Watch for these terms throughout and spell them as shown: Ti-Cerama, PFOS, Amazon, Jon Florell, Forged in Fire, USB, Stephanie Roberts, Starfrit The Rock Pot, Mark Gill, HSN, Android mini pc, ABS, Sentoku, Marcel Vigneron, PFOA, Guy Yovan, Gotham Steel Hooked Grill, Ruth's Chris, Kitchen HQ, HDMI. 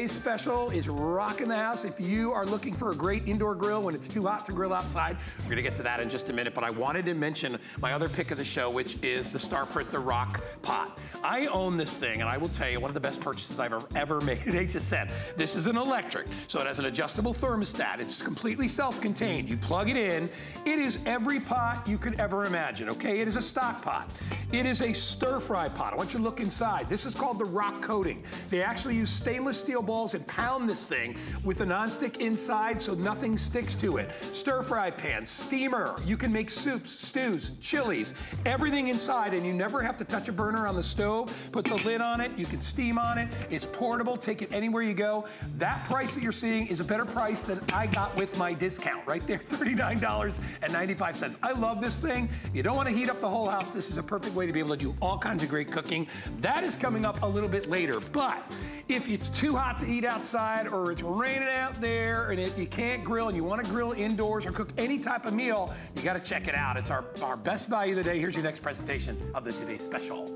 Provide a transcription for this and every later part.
Today's special is rocking the house. If you are looking for a great indoor grill when it's too hot to grill outside, we're going to get to that in just a minute. But I wanted to mention my other pick of the show, which is the Starfrit The Rock Pot. I own this thing, and I will tell you, one of the best purchases I've ever made at HSN. This is an electric, so it has an adjustable thermostat. It's completely self-contained. You plug it in. It is every pot you could ever imagine, okay? It is a stock pot. It is a stir-fry pot. I want you to look inside. This is called the rock coating. They actually use stainless steel balls and pound this thing with a nonstick inside so nothing sticks to it. Stir fry pan, steamer, you can make soups, stews, chilies, everything inside, and you never have to touch a burner on the stove. Put the lid on it, you can steam on it, it's portable, take it anywhere you go. That price that you're seeing is a better price than I got with my discount right there, $39.95. I love this thing. You don't want to heat up the whole house. This is a perfect way to be able to do all kinds of great cooking. That is coming up a little bit later, but if it's too hot to eat outside, or it's raining out there and you can't grill and you want to grill indoors or cook any type of meal, you got to check it out. It's our best value of the day. Here's your next presentation of the Today's Special.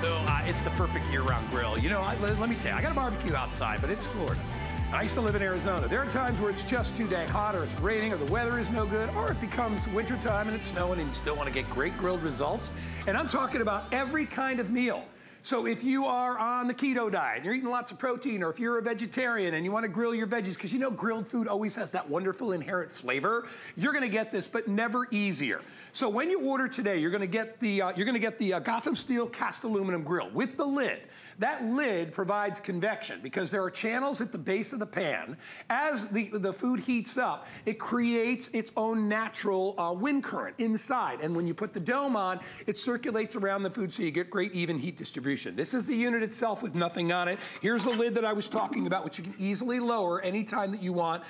So it's the perfect year-round grill. You know, let me tell you, I got a barbecue outside, but it's Florida. I used to live in Arizona. There are times where it's just too dang hot, or it's raining, or the weather is no good, or it becomes wintertime and it's snowing and you still want to get great grilled results. And I'm talking about every kind of meal. So if you are on the keto diet and you're eating lots of protein, or if you're a vegetarian and you want to grill your veggies, because you know grilled food always has that wonderful inherent flavor, you're going to get this, but never easier. So when you order today, you're going to get the Gotham Steel cast aluminum grill with the lid. That lid provides convection because there are channels at the base of the pan. As the food heats up, it creates its own natural wind current inside. And when you put the dome on, it circulates around the food so you get great even heat distribution. This is the unit itself with nothing on it. Here's the lid that I was talking about, which you can easily lower anytime that you want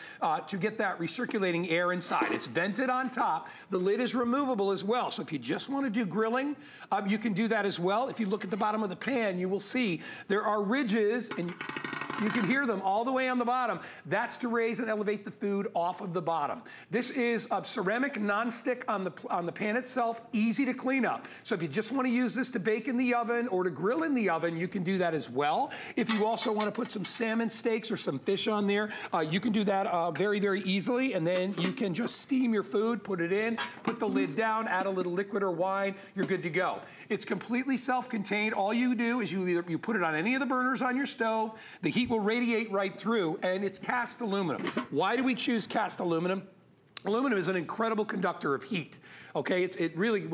to get that recirculating air inside. It's vented on top. The lid is removable as well. So if you just want to do grilling, you can do that as well. If you look at the bottom of the pan, you will see there are ridges, and you can hear them all the way on the bottom. That's to raise and elevate the food off of the bottom. This is a ceramic nonstick on the pan itself, easy to clean up. So if you just want to use this to bake in the oven or to grill in the oven, you can do that as well. If you also want to put some salmon steaks or some fish on there, you can do that very, very easily. And then you can just steam your food, put it in, put the lid down, add a little liquid or wine, you're good to go. It's completely self-contained. All you do is you put it on any of the burners on your stove. The heat will radiate right through, and it's cast aluminum. Why do we choose cast aluminum? Aluminum is an incredible conductor of heat, okay? It really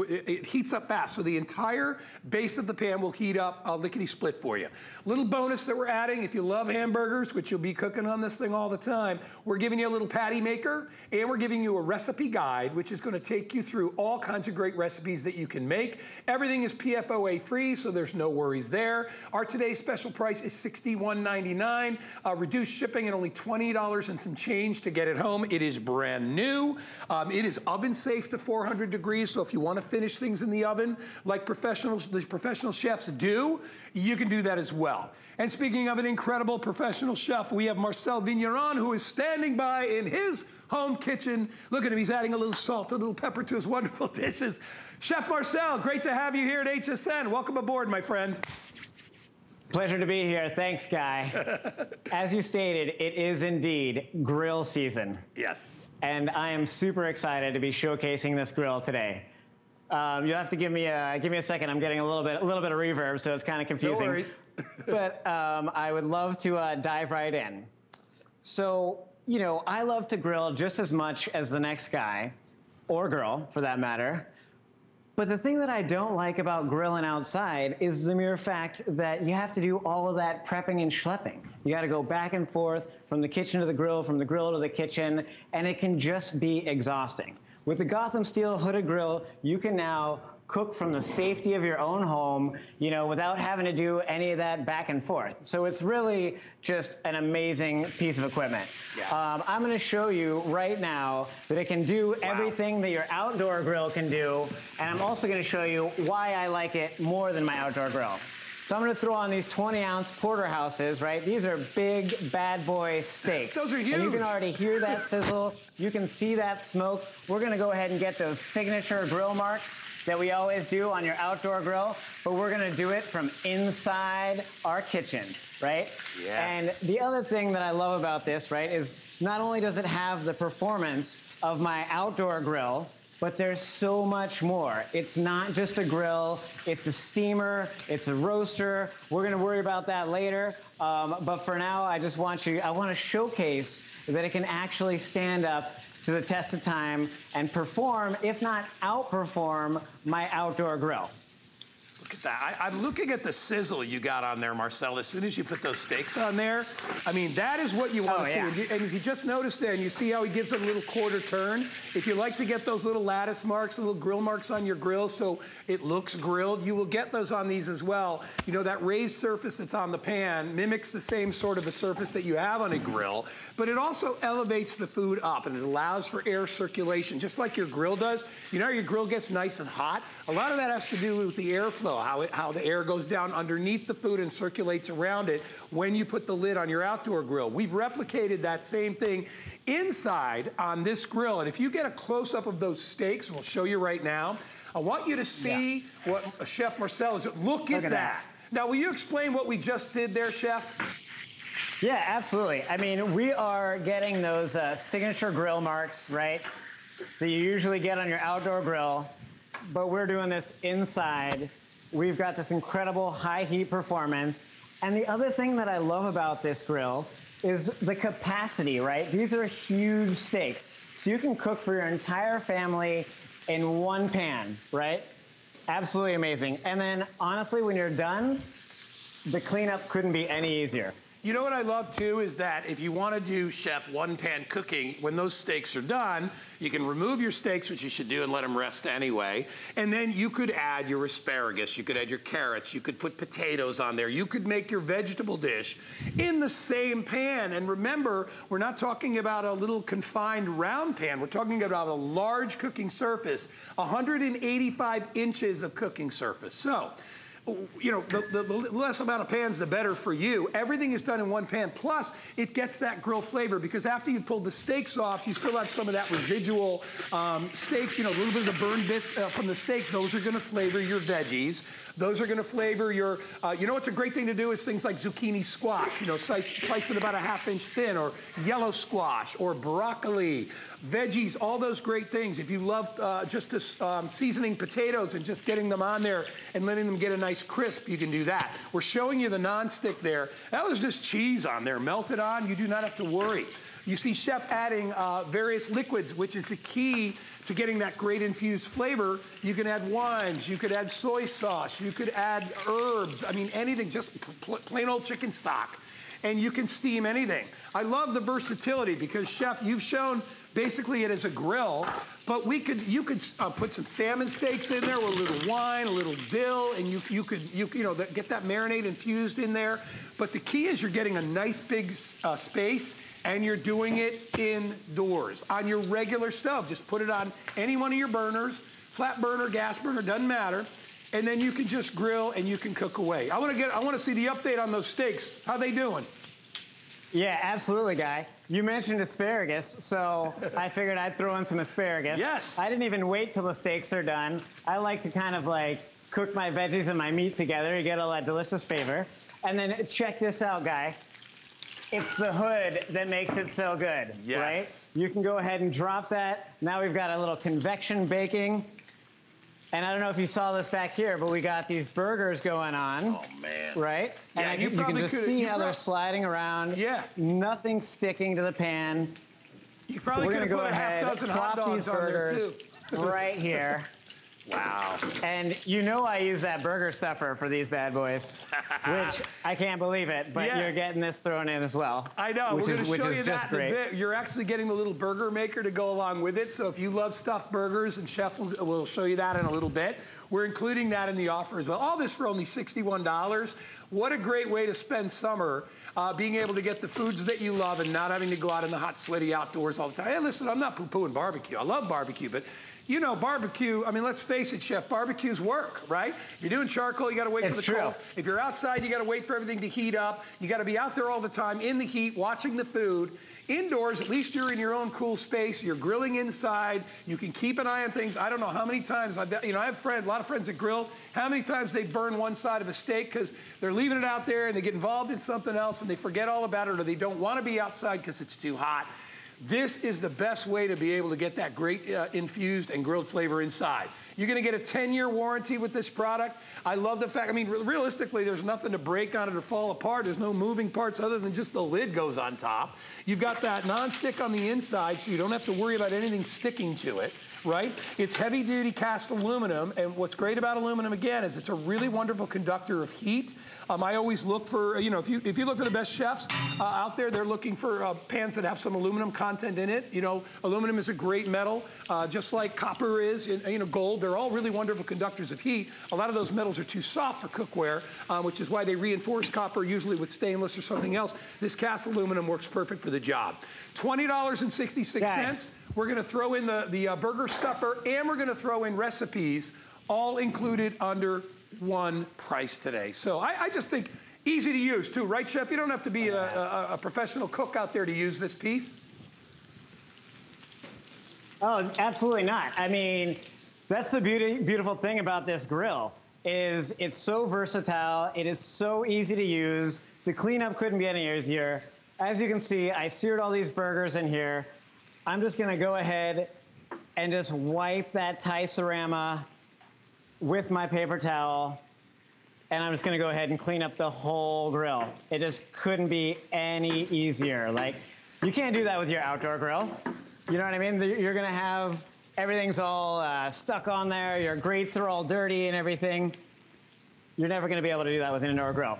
heats up fast, so the entire base of the pan will heat up lickety-split for you. Little bonus that we're adding, if you love hamburgers, which you'll be cooking on this thing all the time, we're giving you a little patty maker, and we're giving you a recipe guide, which is gonna take you through all kinds of great recipes that you can make. Everything is PFOA-free, so there's no worries there. Our Today's Special price is $61.99, reduced shipping and only $20 and some change to get it home. It is brand new. It is oven safe to 400 degrees, so if you want to finish things in the oven like the professional chefs do, you can do that as well. And speaking of an incredible professional chef, we have Marcel Vigneron, who is standing by in his home kitchen. Look at him, he's adding a little salt, a little pepper to his wonderful dishes. Chef Marcel, great to have you here at HSN. Welcome aboard, my friend. Pleasure to be here. Thanks, Guy. As you stated, it is indeed grill season. Yes. And I am super excited to be showcasing this grill today. You'll have to give me a second. I'm getting a little bit of reverb, so it's kind of confusing. No worries. But I would love to dive right in. So, you know, I love to grill just as much as the next guy, or girl, for that matter. But the thing that I don't like about grilling outside is the mere fact that you have to do all of that prepping and schlepping. You got to go back and forth from the kitchen to the grill, from the grill to the kitchen, and it can just be exhausting. With the Gotham Steel Hooked Grill, you can now cook from the safety of your own home, you know, without having to do any of that back and forth. So it's really just an amazing piece of equipment. Yeah. I'm gonna show you right now that it can do everything that your outdoor grill can do, and I'm also gonna show you why I like it more than my outdoor grill. So I'm gonna throw on these 20-ounce porterhouses, right? These are big bad boy steaks. Those are huge. And you can already hear that sizzle. You can see that smoke. We're gonna go ahead and get those signature grill marks that we always do on your outdoor grill, but we're gonna do it from inside our kitchen, right? Yes. And the other thing that I love about this, right, is not only does it have the performance of my outdoor grill, but there's so much more. It's not just a grill, it's a steamer, it's a roaster. We're gonna worry about that later. But for now, I wanna showcase that it can actually stand up to the test of time and perform, if not outperform, my outdoor grill. Look at that. I'm looking at the sizzle you got on there, Marcel. As soon as you put those steaks on there, I mean, that is what you want to see. Yeah. And if you just notice there, and you see how he gives it a little quarter turn, if you like to get those little lattice marks, little grill marks on your grill so it looks grilled, you will get those on these as well. You know, that raised surface that's on the pan mimics the same sort of a surface that you have on a grill, but it also elevates the food up and it allows for air circulation, just like your grill does. You know how your grill gets nice and hot? A lot of that has to do with the airflow. How the air goes down underneath the food and circulates around it when you put the lid on your outdoor grill. We've replicated that same thing inside on this grill. And if you get a close-up of those steaks, we'll show you right now, I want you to see what Chef Marcel is. Look at that. Now, will you explain what we just did there, Chef? Yeah, absolutely. I mean, we are getting those signature grill marks, right, that you usually get on your outdoor grill, but we're doing this inside. We've got this incredible high heat performance. And the other thing that I love about this grill is the capacity, right? These are huge steaks. So you can cook for your entire family in one pan, right? Absolutely amazing. And then honestly, when you're done, the cleanup couldn't be any easier. You know what I love too is that if you want to do, Chef, one pan cooking, when those steaks are done, you can remove your steaks, which you should do, and let them rest anyway. And then you could add your asparagus, you could add your carrots, you could put potatoes on there, you could make your vegetable dish in the same pan. And remember, we're not talking about a little confined round pan, we're talking about a large cooking surface, 185 inches of cooking surface. So, you know, the less amount of pans, the better for you. Everything is done in one pan. Plus, it gets that grill flavor because after you pull the steaks off, you still have some of that residual steak, you know, a little bit of the burned bits from the steak. Those are going to flavor your veggies. Those are going to flavor your, you know what's a great thing to do is things like zucchini squash, you know, slice it about a ½ inch thin, or yellow squash, or broccoli, veggies, all those great things. If you love just seasoning potatoes and just getting them on there and letting them get a nice crisp, you can do that. We're showing you the nonstick there. That was just cheese on there, melted on. You do not have to worry. You see Chef adding various liquids, which is the key to getting that great infused flavor. You can add wines, you could add soy sauce, you could add herbs, I mean anything, just plain old chicken stock. And you can steam anything. I love the versatility because Chef, you've shown basically it is a grill, but you could put some salmon steaks in there with a little wine, a little dill, and you know, get that marinade infused in there. But the key is you're getting a nice big space and you're doing it indoors on your regular stove. Just put it on any one of your burners, flat burner, gas burner, doesn't matter. And then you can just grill and you can cook away. I wanna see the update on those steaks. How they doing? Yeah, absolutely, Guy. You mentioned asparagus, so I figured I'd throw in some asparagus. Yes. I didn't even wait till the steaks are done. I like to kind of like cook my veggies and my meat together to get all that delicious flavor. And then check this out, Guy. It's the hood that makes it so good, yes, right? You can go ahead and drop that. Now we've got a little convection baking. And I don't know if you saw this back here, but we got these burgers going on. Oh, man. Right? Yeah, and you can just see how they're sliding around. Yeah. Nothing sticking to the pan. You probably could have put a half-dozen hot dogs on there, too. Right here. Wow. And you know I use that burger stuffer for these bad boys, which I can't believe it, but yeah, you're getting this thrown in as well. I know, we're gonna show you that in a bit. You're actually getting the little burger maker to go along with it, so if you love stuffed burgers, and Chef will show you that in a little bit. We're including that in the offer as well. All this for only $61. What a great way to spend summer, being able to get the foods that you love and not having to go out in the hot, sweaty outdoors all the time. Hey, listen, I'm not poo-pooing barbecue. I love barbecue, but you know, barbecue, I mean, let's face it, Chef, barbecues work, right? If you're doing charcoal, you gotta wait for the coal. If you're outside, you gotta wait for everything to heat up. You gotta be out there all the time in the heat, watching the food. Indoors, at least you're in your own cool space. You're grilling inside. You can keep an eye on things. I don't know how many times, I have a lot of friends that grill, how many times they burn one side of a steak because they're leaving it out there and they get involved in something else and they forget all about it, or they don't want to be outside because it's too hot. This is the best way to be able to get that great infused and grilled flavor inside. You're gonna get a 10-year warranty with this product. I love the fact, I mean, realistically, there's nothing to break on it or fall apart. There's no moving parts other than just the lid goes on top. You've got that non-stick on the inside, so you don't have to worry about anything sticking to it, right? It's heavy-duty cast aluminum, and what's great about aluminum, again, is it's a really wonderful conductor of heat. I always look for, you know, if you look for the best chefs out there, they're looking for pans that have some aluminum content in it. You know, aluminum is a great metal, just like copper is, and, you know, gold. They're all really wonderful conductors of heat. A lot of those metals are too soft for cookware, which is why they reinforce copper, usually with stainless or something else. This cast aluminum works perfect for the job. $20.66. Yeah. We're gonna throw in the burger stuffer, and we're gonna throw in recipes, all included under one price today. So I just think easy to use too, right, Chef? You don't have to be a professional cook out there to use this piece. Oh, absolutely not. I mean, that's the beautiful thing about this grill, is it's so versatile, it is so easy to use. The cleanup couldn't be any easier. As you can see, I seared all these burgers in here. I'm just gonna go ahead and just wipe that Tycerama with my paper towel, and I'm just gonna go ahead and clean up the whole grill. It just couldn't be any easier. Like, you can't do that with your outdoor grill. You know what I mean? You're gonna have, everything's all stuck on there, your grates are all dirty and everything. You're never gonna be able to do that with an indoor grill.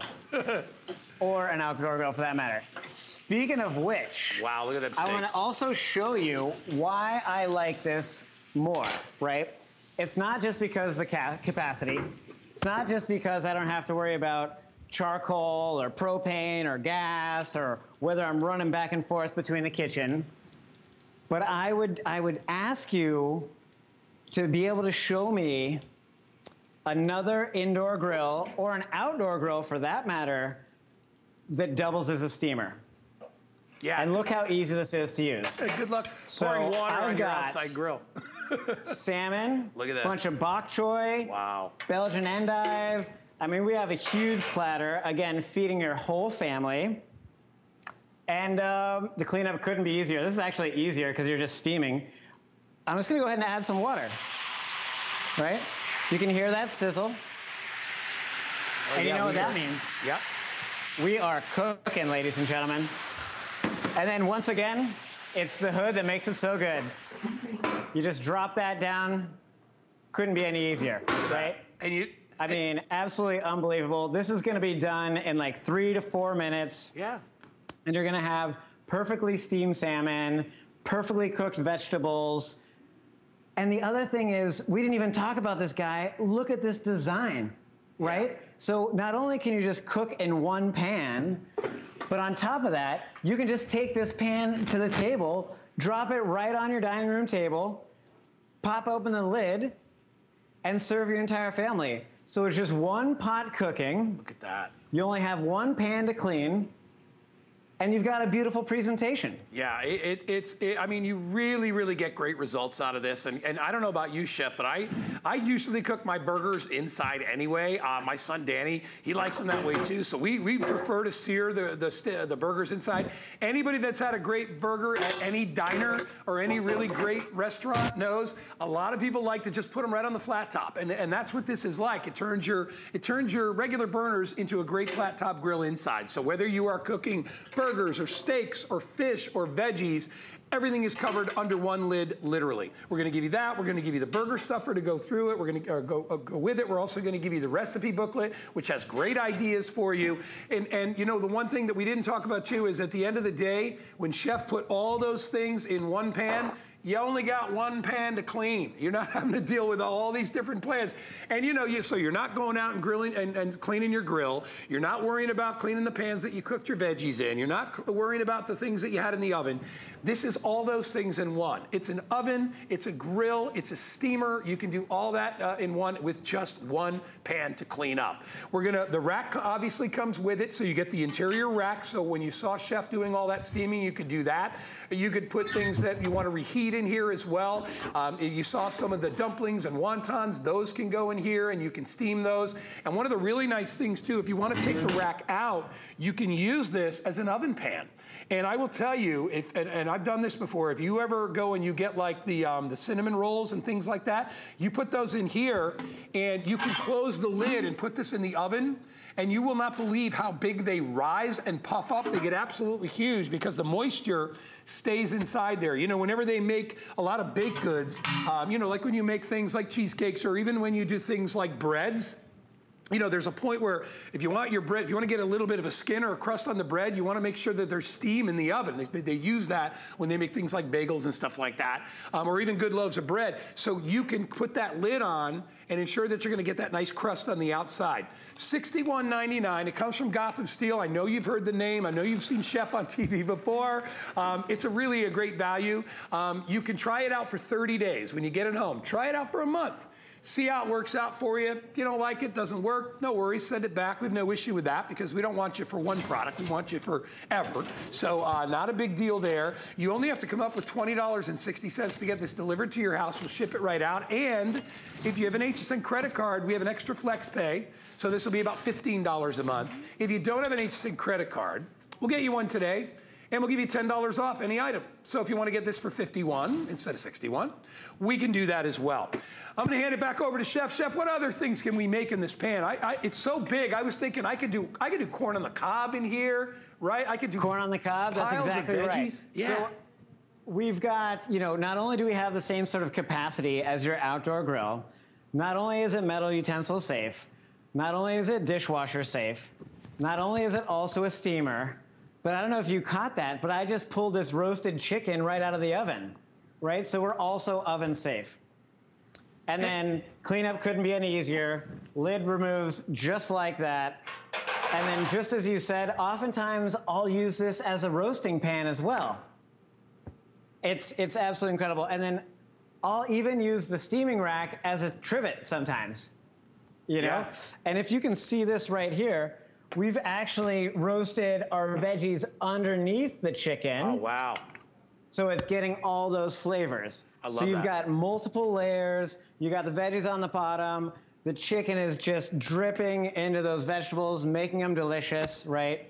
Or an outdoor grill, for that matter. Speaking of which, wow, look at them steaks. I want to also show you why I like this more, right? It's not just because the capacity. It's not just because I don't have to worry about charcoal or propane or gas or whether I'm running back and forth between the kitchen. But I would ask you to be able to show me another indoor grill, or an outdoor grill for that matter, that doubles as a steamer. Yeah. And look how easy this is to use. Hey, good luck pouring water on your outside grill. Salmon. Look at this. Bunch of bok choy. Wow. Belgian endive. I mean, we have a huge platter. Again, feeding your whole family. And the cleanup couldn't be easier. This is actually easier because you're just steaming. I'm just gonna go ahead and add some water, right? You can hear that sizzle. Oh, and yeah, you know what that means. Yep. We are cooking, ladies and gentlemen. And then once again, it's the hood that makes it so good. You just drop that down. Couldn't be any easier, right? And you, I mean, absolutely unbelievable. This is gonna be done in like 3 to 4 minutes. Yeah. And you're gonna have perfectly steamed salmon, perfectly cooked vegetables. And the other thing is, we didn't even talk about this guy. Look at this design, right? Yeah. So not only can you just cook in one pan, but on top of that, you can just take this pan to the table, drop it right on your dining room table, pop open the lid, and serve your entire family. So it's just one pot cooking. Look at that. You only have one pan to clean, and you've got a beautiful presentation. Yeah, I mean, you really, really get great results out of this. And I don't know about you, Chef, but I usually cook my burgers inside anyway. My son, Danny, he likes them that way too. So we prefer to sear the burgers inside. Anybody that's had a great burger at any diner or any really great restaurant knows a lot of people like to just put them right on the flat top. And that's what this is like. It turns your regular burners into a great flat top grill inside. So whether you are cooking burgers or steaks or fish or veggies, everything is covered under one lid, literally. We're gonna give you that. We're gonna give you the burger stuffer to go through it. We're gonna go with it. We're also gonna give you the recipe booklet, which has great ideas for you. And you know, the one thing that we didn't talk about too is at the end of the day, when Chef put all those things in one pan, You only got one pan to clean. You're not having to deal with all these different pans. And you know, so you're not going out and grilling and cleaning your grill. You're not worrying about cleaning the pans that you cooked your veggies in. You're not worrying about the things that you had in the oven. This is all those things in one. It's an oven, it's a grill, it's a steamer. You can do all that in one with just one pan to clean up. We're gonna, the rack obviously comes with it, so you get the interior rack. So when you saw Chef doing all that steaming, you could do that. You could put things that you wanna reheat in here as well. You saw some of the dumplings and wontons, those can go in here and you can steam those. And one of the really nice things too, if you want to take the rack out, you can use this as an oven pan. And I will tell you, if, and I've done this before, if you ever go and you get like the cinnamon rolls and things like that, you put those in here and you can close the lid and put this in the oven, and you will not believe how big they rise and puff up. They get absolutely huge because the moisture stays inside there. You know, whenever they make a lot of baked goods, you know, like when you make things like cheesecakes or even when you do things like breads, you know, there's a point where if you want your bread, if you want to get a little bit of a skin or a crust on the bread, you want to make sure that there's steam in the oven. They use that when they make things like bagels and stuff like that, or even good loaves of bread. So you can put that lid on and ensure that you're going to get that nice crust on the outside. $61.99. It comes from Gotham Steel. I know you've heard the name. I know you've seen Chef on TV before. It's really a great value. You can try it out for 30 days when you get it home. Try it out for a month. See how it works out for you. If you don't like it, doesn't work, no worries, send it back. We have no issue with that because we don't want you for one product. We want you forever. So not a big deal there. You only have to come up with $20.60 to get this delivered to your house. We'll ship it right out. And if you have an HSN credit card, we have an extra flex pay. So this will be about $15 a month. If you don't have an HSN credit card, we'll get you one today. And we'll give you $10 off any item. So if you want to get this for $51 instead of $61, we can do that as well. I'm going to hand it back over to Chef. Chef, what other things can we make in this pan? It's so big. I was thinking I could do corn on the cob in here, right? I could do corn on the cob. That's exactly right. Yeah. So we've got, you know, not only do we have the same sort of capacity as your outdoor grill, not only is it metal utensil safe, not only is it dishwasher safe, not only is it also a steamer. But I don't know if you caught that, but I just pulled this roasted chicken right out of the oven, right? So we're also oven safe. And then cleanup couldn't be any easier. Lid removes just like that. And then just as you said, oftentimes I'll use this as a roasting pan as well. It's absolutely incredible. And then I'll even use the steaming rack as a trivet sometimes, you know? Yeah. And if you can see this right here, we've actually roasted our veggies underneath the chicken. Oh, wow. So it's getting all those flavors. I love that. So you've got multiple layers. You got the veggies on the bottom. The chicken is just dripping into those vegetables, making them delicious, right?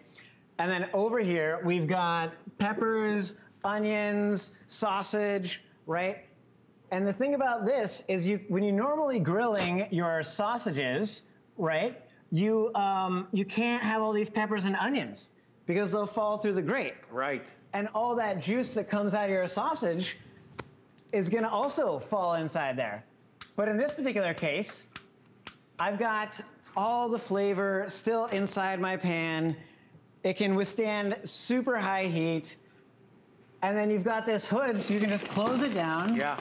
And then over here, we've got peppers, onions, sausage, right? And the thing about this is when you're normally grilling your sausages, right, you can't have all these peppers and onions because they'll fall through the grate. Right. And all that juice that comes out of your sausage is gonna also fall inside there. But in this particular case, I've got all the flavor still inside my pan. It can withstand super high heat. And then you've got this hood, so you can just close it down. Yeah.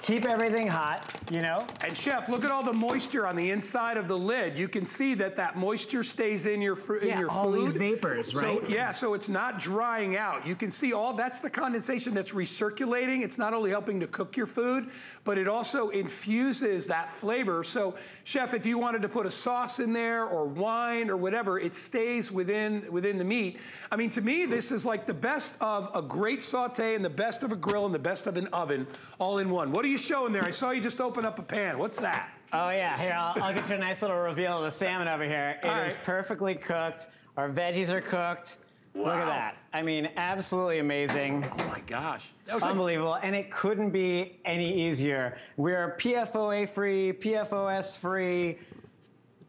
Keep everything hot, you know? And Chef, look at all the moisture on the inside of the lid. You can see that that moisture stays in your, in your food. Yeah, all these vapors, right? So, yeah, so it's not drying out. You can see all, that's the condensation that's recirculating. It's not only helping to cook your food, but it also infuses that flavor. So, Chef, if you wanted to put a sauce in there or wine or whatever, it stays within the meat. I mean, to me, this is like the best of a great saute and the best of a grill and the best of an oven all in one. What are you showing there? I saw you just open up a pan. What's that? Oh yeah, here, I'll get you a nice little reveal of the salmon over here. It is perfectly cooked. Our veggies are cooked. Wow. Look at that. I mean, absolutely amazing. Oh my gosh. That was unbelievable. And it couldn't be any easier. We're PFOA free, PFOS free,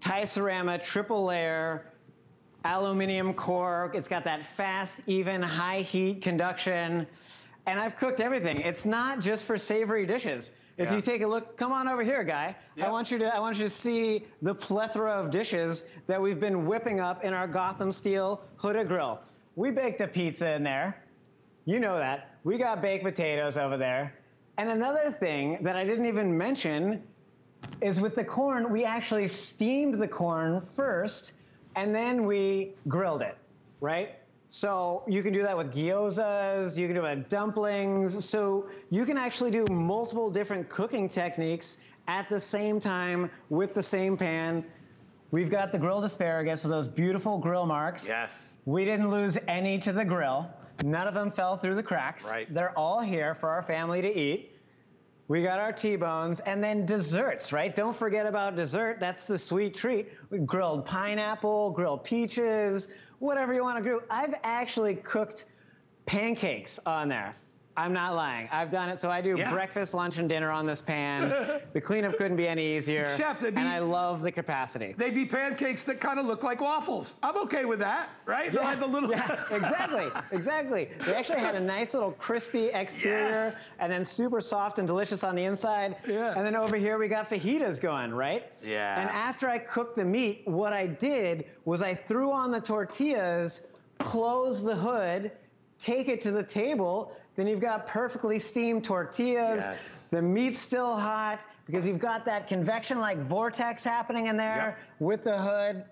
Ti-Cerama triple layer, aluminum core. It's got that fast, even, high heat conduction. And I've cooked everything. It's not just for savory dishes. If you take a look, come on over here, Guy. Yep. I want you to see the plethora of dishes that we've been whipping up in our Gotham Steel Hooked Grill. We baked a pizza in there. You know that. We got baked potatoes over there. And another thing that I didn't even mention is with the corn, we actually steamed the corn first and then we grilled it, right? So you can do that with gyozas, you can do it with dumplings. So you can actually do multiple different cooking techniques at the same time with the same pan. We've got the grilled asparagus with those beautiful grill marks. Yes. We didn't lose any to the grill. None of them fell through the cracks. Right. They're all here for our family to eat. We got our T-bones and then desserts, right? Don't forget about dessert. That's the sweet treat. We grilled pineapple, grilled peaches, whatever you want to grill. I've actually cooked pancakes on there. I'm not lying. I've done it. So I do breakfast, lunch, and dinner on this pan. The cleanup couldn't be any easier. Chef, and I love the capacity. They'd be pancakes that kind of look like waffles. I'm okay with that, right? Yeah, the little... yeah, exactly, exactly. They actually had a nice little crispy exterior and then super soft and delicious on the inside. Yeah. And then over here we got fajitas going, right? Yeah. And after I cooked the meat, what I did was I threw on the tortillas, closed the hood, take it to the table. Then you've got perfectly steamed tortillas. Yes. The meat's still hot because you've got that convection-like vortex happening in there with the hood.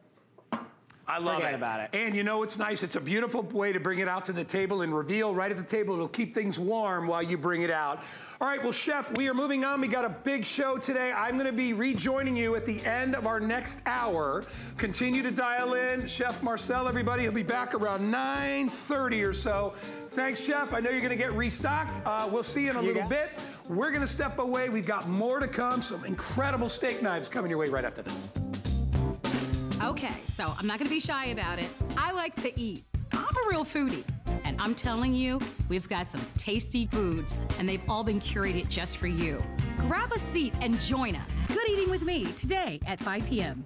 I love it. Forget about it. And you know, it's nice. It's a beautiful way to bring it out to the table and reveal right at the table. It'll keep things warm while you bring it out. All right, well, Chef, we are moving on. We got a big show today. I'm going to be rejoining you at the end of our next hour. Continue to dial in. Chef Marcel, everybody, he'll be back around 9:30 or so. Thanks, Chef. I know you're going to get restocked. We'll see you in a little bit. We're going to step away. We've got more to come. Some incredible steak knives coming your way right after this. Okay, so I'm not gonna be shy about it. I like to eat. I'm a real foodie. And I'm telling you, we've got some tasty foods, and they've all been curated just for you. Grab a seat and join us. Good Eating with Me today at 5 p.m.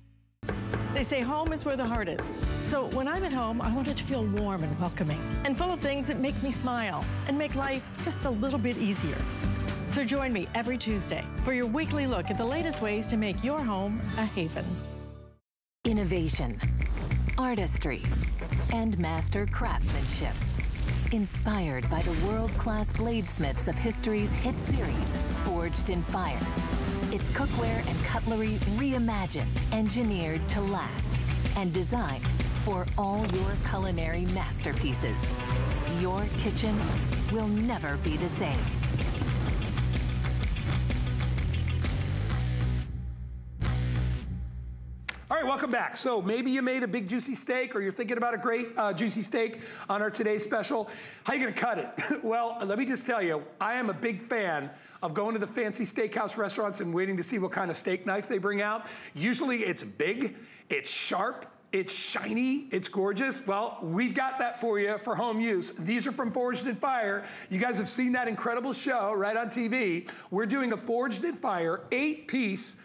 They say home is where the heart is. So when I'm at home, I want it to feel warm and welcoming and full of things that make me smile and make life just a little bit easier. So join me every Tuesday for your weekly look at the latest ways to make your home a haven. Innovation, artistry, and master craftsmanship. Inspired by the world-class bladesmiths of history's hit series, Forged in Fire. It's cookware and cutlery reimagined, engineered to last, and designed for all your culinary masterpieces. Your kitchen will never be the same. All right, welcome back. So maybe you made a big juicy steak, or you're thinking about a great juicy steak on our today's special. How are you gonna cut it? Well, let me just tell you, I am a big fan of going to the fancy steakhouse restaurants and waiting to see what kind of steak knife they bring out. Usually it's big, it's sharp, it's shiny, it's gorgeous. Well, we've got that for you for home use. These are from Forged in Fire. You guys have seen that incredible show right on TV. We're doing a Forged in Fire 8-piece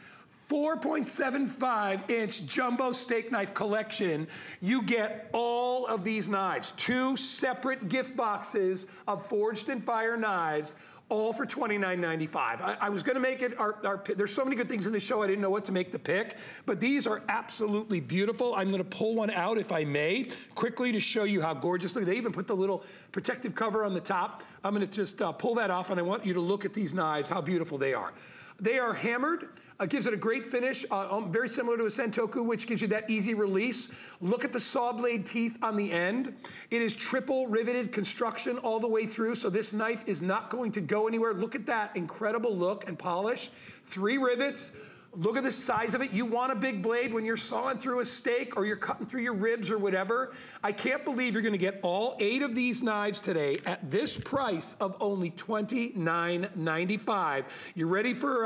4.75-inch jumbo steak knife collection. You get all of these knives, 2 separate gift boxes of Forged in Fire knives, all for $29.95. I was gonna make it our there's so many good things in the show, I didn't know what to make the pick, but these are absolutely beautiful. I'm gonna pull one out, if I may, quickly to show you how gorgeously, they even put the little protective cover on the top. I'm gonna just pull that off, and I want you to look at these knives, how beautiful they are. They are hammered. Gives it a great finish, very similar to a Sentoku, which gives you that easy release. Look at the saw blade teeth on the end. It is triple riveted construction all the way through, so this knife is not going to go anywhere. Look at that incredible look and polish. 3 rivets. Look at the size of it. You want a big blade when you're sawing through a steak or you're cutting through your ribs or whatever. I can't believe you're gonna get all 8 of these knives today at this price of only $29.95. You ready for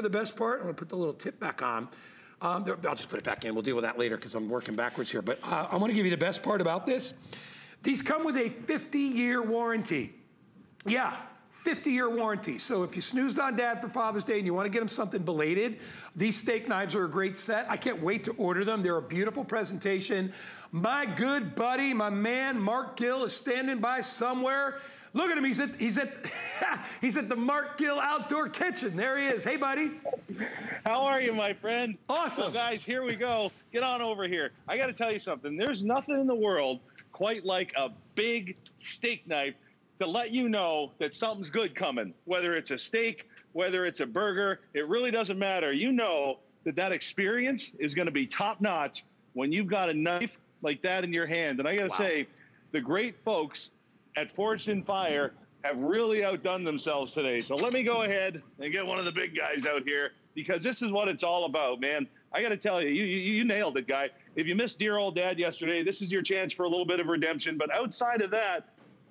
the best part? I'm gonna put the little tip back on. I'll just put it back in. We'll deal with that later because I'm working backwards here. But I wanna give you the best part about this. These come with a 50-year warranty. Yeah. 50-year warranty. So if you snoozed on Dad for Father's Day and you want to get him something belated, these steak knives are a great set. I can't wait to order them. They're a beautiful presentation. My good buddy, my man, Mark Gill is standing by somewhere. Look at him. He's at the Mark Gill Outdoor Kitchen. There he is. Hey, buddy. How are you, my friend? Awesome. Well, guys, here we go. Get on over here. I got to tell you something. There's nothing in the world quite like a big steak knife to let you know that something's good coming, whether it's a steak, whether it's a burger, it really doesn't matter. You know that that experience is going to be top notch when you've got a knife like that in your hand. And I got to say, the great folks at Forged in Fire have really outdone themselves today. So let me go ahead and get one of the big guys out here, because this is what it's all about, man. I got to tell you, you nailed it, guy. If you missed dear old Dad yesterday, this is your chance for a little bit of redemption. But outside of that,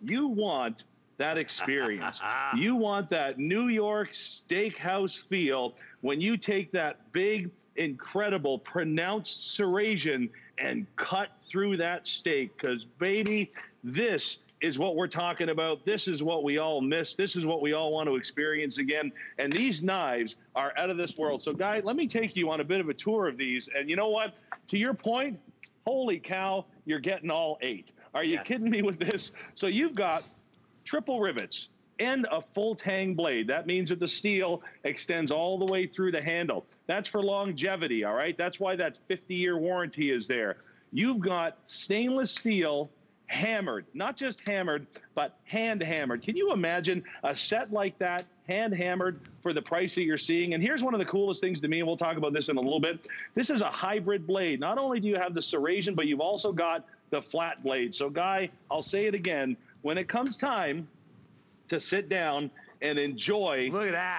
you want that experience. You want that New York steakhouse feel when you take that big, incredible, pronounced serration and cut through that steak. Because, baby, this is what we're talking about. This is what we all miss. This is what we all want to experience again. And these knives are out of this world. So, Guy, let me take you on a bit of a tour of these. And you know what? To your point, holy cow, you're getting all 8. Are you kidding me with this? So you've got triple rivets and a full tang blade. That means that the steel extends all the way through the handle. That's for longevity, all right? That's why that 50-year warranty is there. You've got stainless steel hammered, not just hammered, but hand-hammered. Can you imagine a set like that, hand-hammered, for the price that you're seeing? And here's one of the coolest things to me, and we'll talk about this in a little bit. This is a hybrid blade. Not only do you have the serration, but you've also got the flat blade. So, Guy, I'll say it again. When it comes time to sit down and enjoy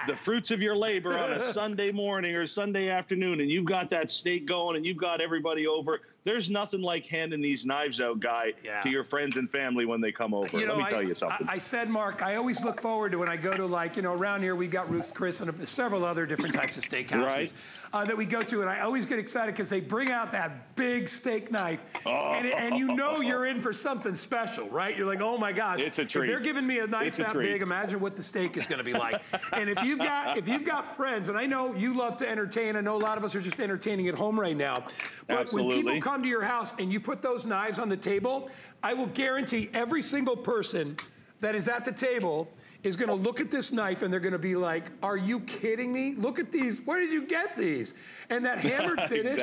the fruits of your labor on a Sunday morning or Sunday afternoon, and you've got that steak going and you've got everybody over, there's nothing like handing these knives out, Guy, to your friends and family when they come over. You know, Let me tell you something. I said, Mark, I always look forward to when I go to, like, you know, around here, we got Ruth's Chris and several other different types of steakhouses that we go to, and I always get excited because they bring out that big steak knife, and you know you're in for something special, right? You're like, oh my gosh. It's a treat. If they're giving me a knife that big, imagine what the steak is going to be like. And if you've got friends, and I know you love to entertain, I know a lot of us are just entertaining at home right now, but when people come to your house and you put those knives on the table, I will guarantee every single person that is at the table is going to look at this knife and they're going to be like, are you kidding me? Look at these. Where did you get these? And that hammered finish,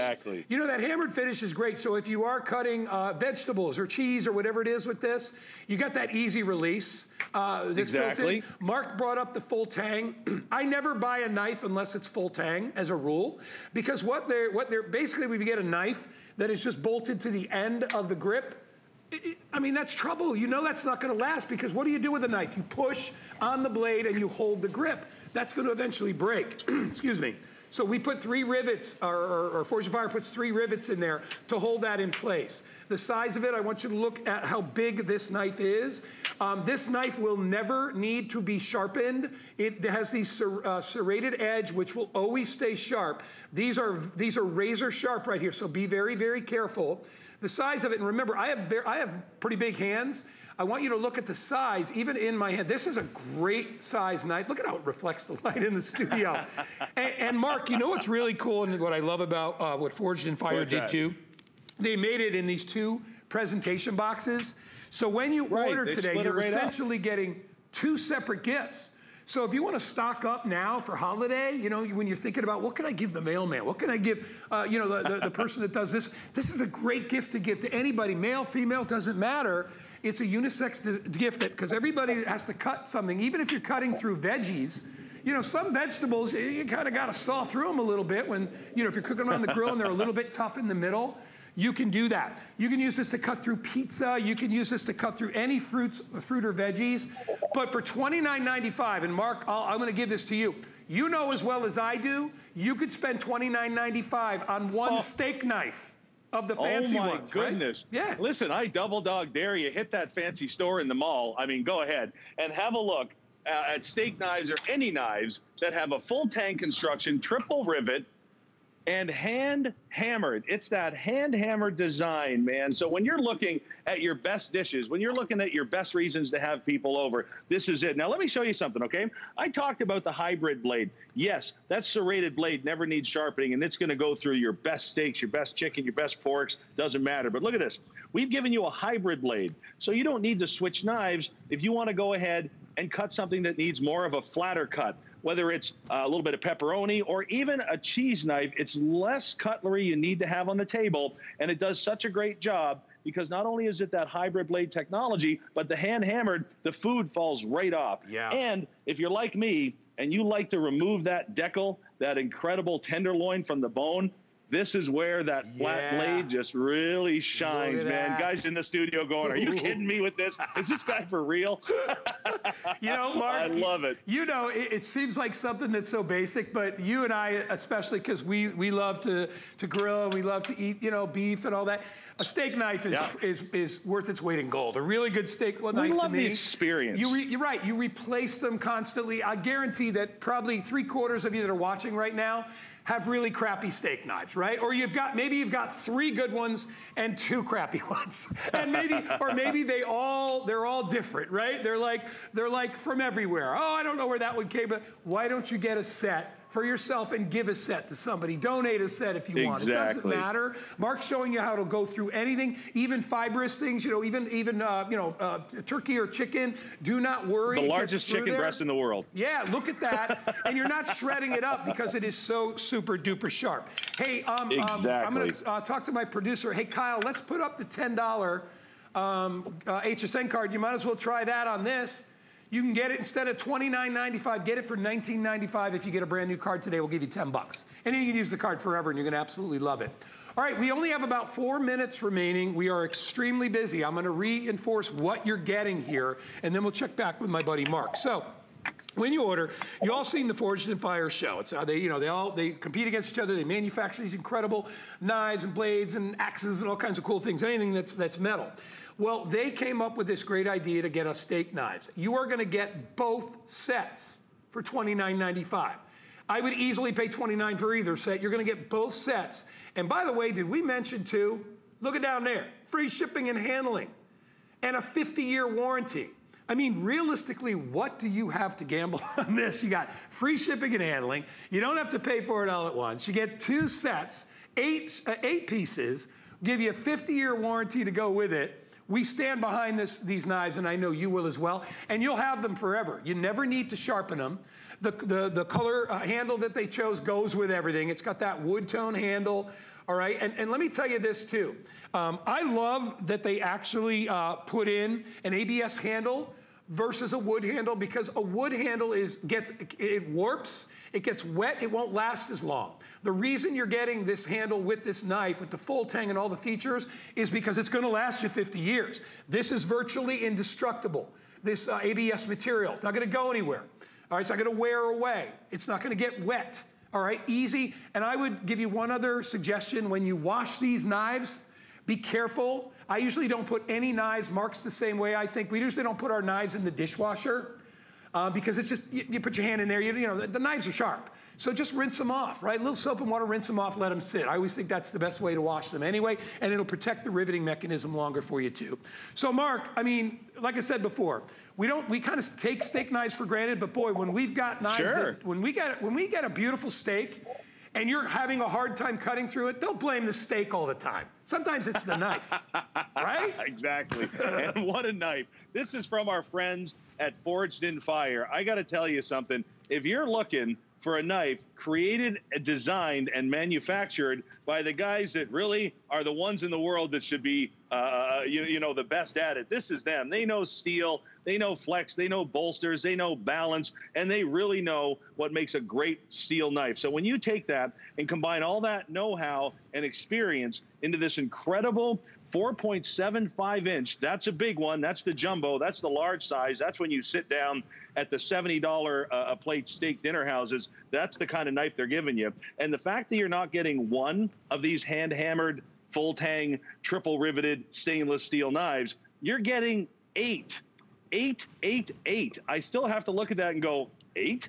you know, that hammered finish is great. So if you are cutting vegetables or cheese or whatever it is with this, you got that easy release. Built in. Mark brought up the full tang. I never buy a knife unless it's full tang as a rule, because basically we get a knife that is just bolted to the end of the grip. I mean, that's trouble. You know that's not going to last, because what do you do with a knife? You push on the blade and you hold the grip. That's going to eventually break. Excuse me. So we put 3 rivets, or Forged in Fire puts 3 rivets in there to hold that in place. The size of it, I want you to look at how big this knife is. This knife will never need to be sharpened. It has the serrated edge, which will always stay sharp. These are razor sharp right here, so be very, very careful. The size of it, and remember, I have pretty big hands. I want you to look at the size, even in my hand. This is a great size knife. Look at how it reflects the light in the studio. and Mark, you know what's really cool, and what I love about what Forged in Fire did too? They made it in these 2 presentation boxes. So when you order today, you're essentially getting 2 separate gifts. So if you want to stock up now for holiday, you know, when you're thinking about what can I give the mailman, what can I give, you know, the person that does this, this is a great gift to give to anybody, male, female, doesn't matter. It's a unisex gift because everybody has to cut something, even if you're cutting through veggies. You know, some vegetables, you kind of got to saw through them a little bit when, you know, if you're cooking them on the grill and they're a little bit tough in the middle. You can do that. You can use this to cut through pizza. You can use this to cut through any fruit or veggies. But for $29.95, and Mark, I'm going to give this to you. You know as well as I do, you could spend $29.95 on one steak knife of the fancy ones. Oh my goodness. Right? Yeah. Listen, I double dog dare you. Hit that fancy store in the mall. I mean, go ahead and have a look at steak knives or any knives that have a full tang construction, triple rivet, and hand hammered. It's that hand hammered design, man. So when you're looking at your best dishes, when you're looking at your best reasons to have people over, this is it. Now let me show you something, okay? I talked about the hybrid blade. Yes, that serrated blade never needs sharpening, and it's gonna go through your best steaks, your best chicken, your best porks, doesn't matter. But look at this. We've given you a hybrid blade, so you don't need to switch knives if you wanna go ahead and cut something that needs more of a flatter cut. Whether it's a little bit of pepperoni or even a cheese knife, it's less cutlery you need to have on the table, and it does such a great job because not only is it that hybrid blade technology, but the hand hammered, the food falls right off. Yeah. And if you're like me and you like to remove that deckle, that incredible tenderloin from the bone, this is where that flat blade just really shines, man. That. Guys in the studio going, are you kidding me with this? Is this guy for real? You know, Mark, I love it. You know, it seems like something that's so basic, but you and I, especially because we love to grill and we love to eat, you know, beef and all that. A steak knife is worth its weight in gold. A really good steak knife. We love the experience. You're right. You replace them constantly. I guarantee that probably 3/4 of you that are watching right now have really crappy steak knives, right? Or maybe you've got 3 good ones and 2 crappy ones, and maybe they're all different, right? They're like from everywhere. Oh, I don't know where that one came, but why don't you get a set for yourself and give a set to somebody? Donate a set if you want. It doesn't matter. Mark's showing you how to go through anything, even fibrous things, you know, even turkey or chicken. Do not worry. The largest chicken breast in the world. Yeah, look at that. And you're not shredding it up because it is so super duper sharp. Hey, I'm gonna talk to my producer. Hey, Kyle, let's put up the $10 HSN card. You might as well try that on this. You can get it instead of $29.95, get it for $19.95. If you get a brand new card today, we'll give you 10 bucks. And you can use the card forever and you're gonna absolutely love it. All right, we only have about 4 minutes remaining. We are extremely busy. I'm gonna reinforce what you're getting here and then we'll check back with my buddy Mark. So, when you order, you all seen the Forged in Fire show. It's they compete against each other. They manufacture these incredible knives and blades and axes and all kinds of cool things, anything that's metal. Well, they came up with this great idea to get us steak knives. You are gonna get both sets for $29.95. I would easily pay $29 for either set. You're gonna get both sets. And by the way, did we mention too, look it down there, free shipping and handling and a 50-year warranty. I mean, realistically, what do you have to gamble on this? You got free shipping and handling. You don't have to pay for it all at once. You get 2 sets, 8 pieces, give you a 50-year warranty to go with it. We stand behind these knives, and I know you will as well, and you'll have them forever. You never need to sharpen them. The color handle that they chose goes with everything. It's got that wood tone handle, all right? And let me tell you this too. I love that they actually put in an ABS handle versus a wood handle, because a wood handle it warps, it gets wet, it won't last as long. The reason you're getting this handle with this knife, with the full tang and all the features, is because it's gonna last you 50 years. This is virtually indestructible, this ABS material. It's not gonna go anywhere. All right, it's not gonna wear away. It's not gonna get wet, all right, easy. And I would give you one other suggestion. When you wash these knives, be careful. I usually don't put any knives. Mark's the same way, I think. We usually don't put our knives in the dishwasher because it's just, you put your hand in there, the knives are sharp. So just rinse them off, right? A little soap and water, rinse them off, let them sit. I always think that's the best way to wash them anyway, and it'll protect the riveting mechanism longer for you too. So Mark, I mean, like I said before, we kind of take steak knives for granted, but boy, when we've got knives, sure. when we get a beautiful steak, and you're having a hard time cutting through it, don't blame the steak all the time. Sometimes it's the knife, right? Exactly, and what a knife. This is from our friends at Forged in Fire. I gotta tell you something. If you're looking for a knife created, designed, and manufactured by the guys that really are the ones in the world that should be, the best at it, this is them. They know steel, they know flex, they know bolsters, they know balance, and they really know what makes a great steel knife. So when you take that and combine all that know-how and experience into this incredible 4.75 inch, that's a big one, that's the jumbo, that's the large size, that's when you sit down at the $70 a plate steak dinner houses, that's the kind of knife they're giving you. And the fact that you're not getting one of these hand-hammered, full-tang, triple-riveted stainless steel knives, you're getting 8. I still have to look at that and go, 8?